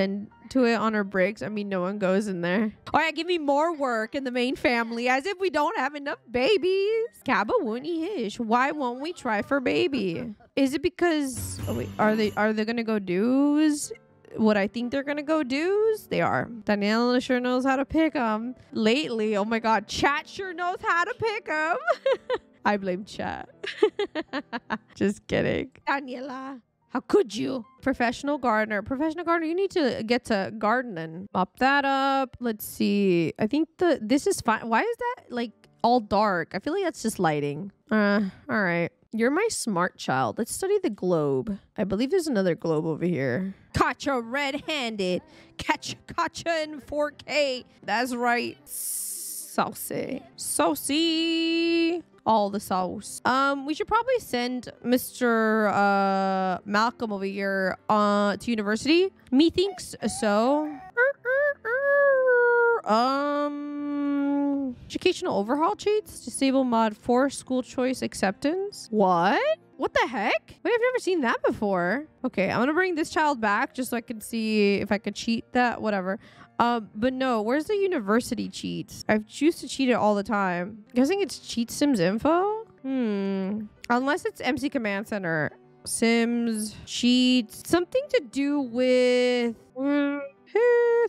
to it on our breaks. I mean, no one goes in there. All right, give me more work in the main family, as if we don't have enough babies. Kabawoonihish. Why won't we try for baby? Is it because... Oh, wait, are they gonna go do's? What I think they're gonna go do's? They are. Daniela sure knows how to pick them. Lately, oh my god, chat sure knows how to pick them. I blame chat. Just kidding. Daniela, how could you? Professional gardener. Professional gardener, you need to get to gardening. Mop that up. Let's see. I think this is fine. Why is that like all dark? I feel like that's just lighting. All right. You're my smart child. Let's study the globe. I believe there's another globe over here. Gotcha, red-handed. Gotcha in 4K. That's right. Saucy. Saucy. All the sauce. We should probably send Mr. Malcolm over here to university. Methinks so. Educational overhaul cheats. Disable mod 4. School choice acceptance. What? What the heck? Wait, I've never seen that before. Okay, I'm gonna bring this child back just so I can see if I could cheat that. Whatever. But no, where's the university cheats? I choose to cheat it all the time. I'm guessing it's cheat Sims info? Unless it's MC Command Center. Sims, cheats, something to do with...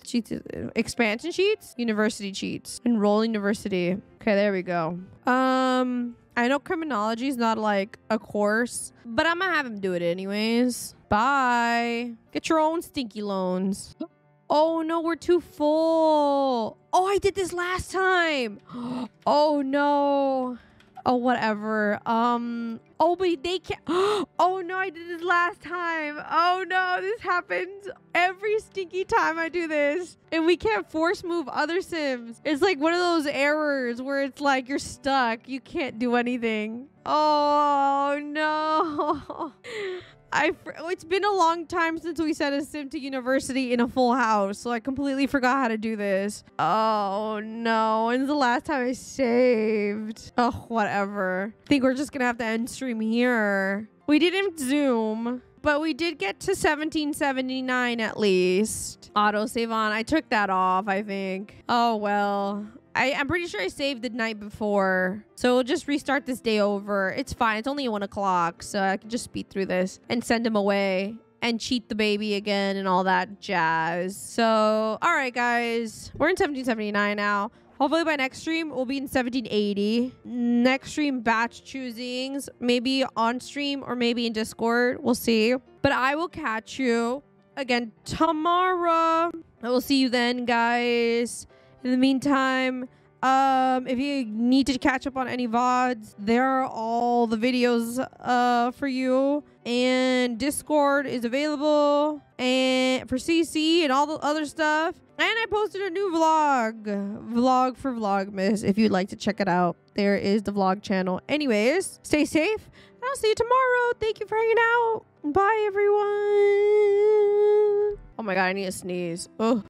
cheats, expansion cheats, university cheats, enroll university. Okay, there we go. I know criminology is not like a course, but I'm gonna have him do it anyways. Bye. Get your own stinky loans. Oh no, we're too full. Oh, I did this last time. Oh no. Oh, whatever. Oh, but they can't. Oh no, I did this last time. Oh no, this happens every stinky time I do this. And we can't force move other Sims. It's like one of those errors where it's like you're stuck. You can't do anything. Oh no. It's been a long time since we sent a Sim to university in a full house, so I completely forgot how to do this. Oh no, when's the last time I saved? Oh, whatever. I think we're just gonna have to end stream here. We didn't Zoom, but we did get to 1779 at least. Auto save on. I took that off, I think. Oh well. I'm pretty sure I saved the night before. So we'll just restart this day over. It's fine. It's only 1 o'clock. So I can just speed through this and send him away and cheat the baby again and all that jazz. So, all right, guys. We're in 1779 now. Hopefully by next stream, we'll be in 1780. Next stream, batch choosings. Maybe on stream or maybe in Discord. We'll see. But I will catch you again tomorrow. I will see you then, guys. In the meantime, if you need to catch up on any VODs, there are all the videos for you. And Discord is available and for CC and all the other stuff. And I posted a new vlog for Vlogmas if you'd like to check it out. There is the vlog channel. Anyways, stay safe. And I'll see you tomorrow. Thank you for hanging out. Bye, everyone. Oh my god, I need to sneeze. Ugh.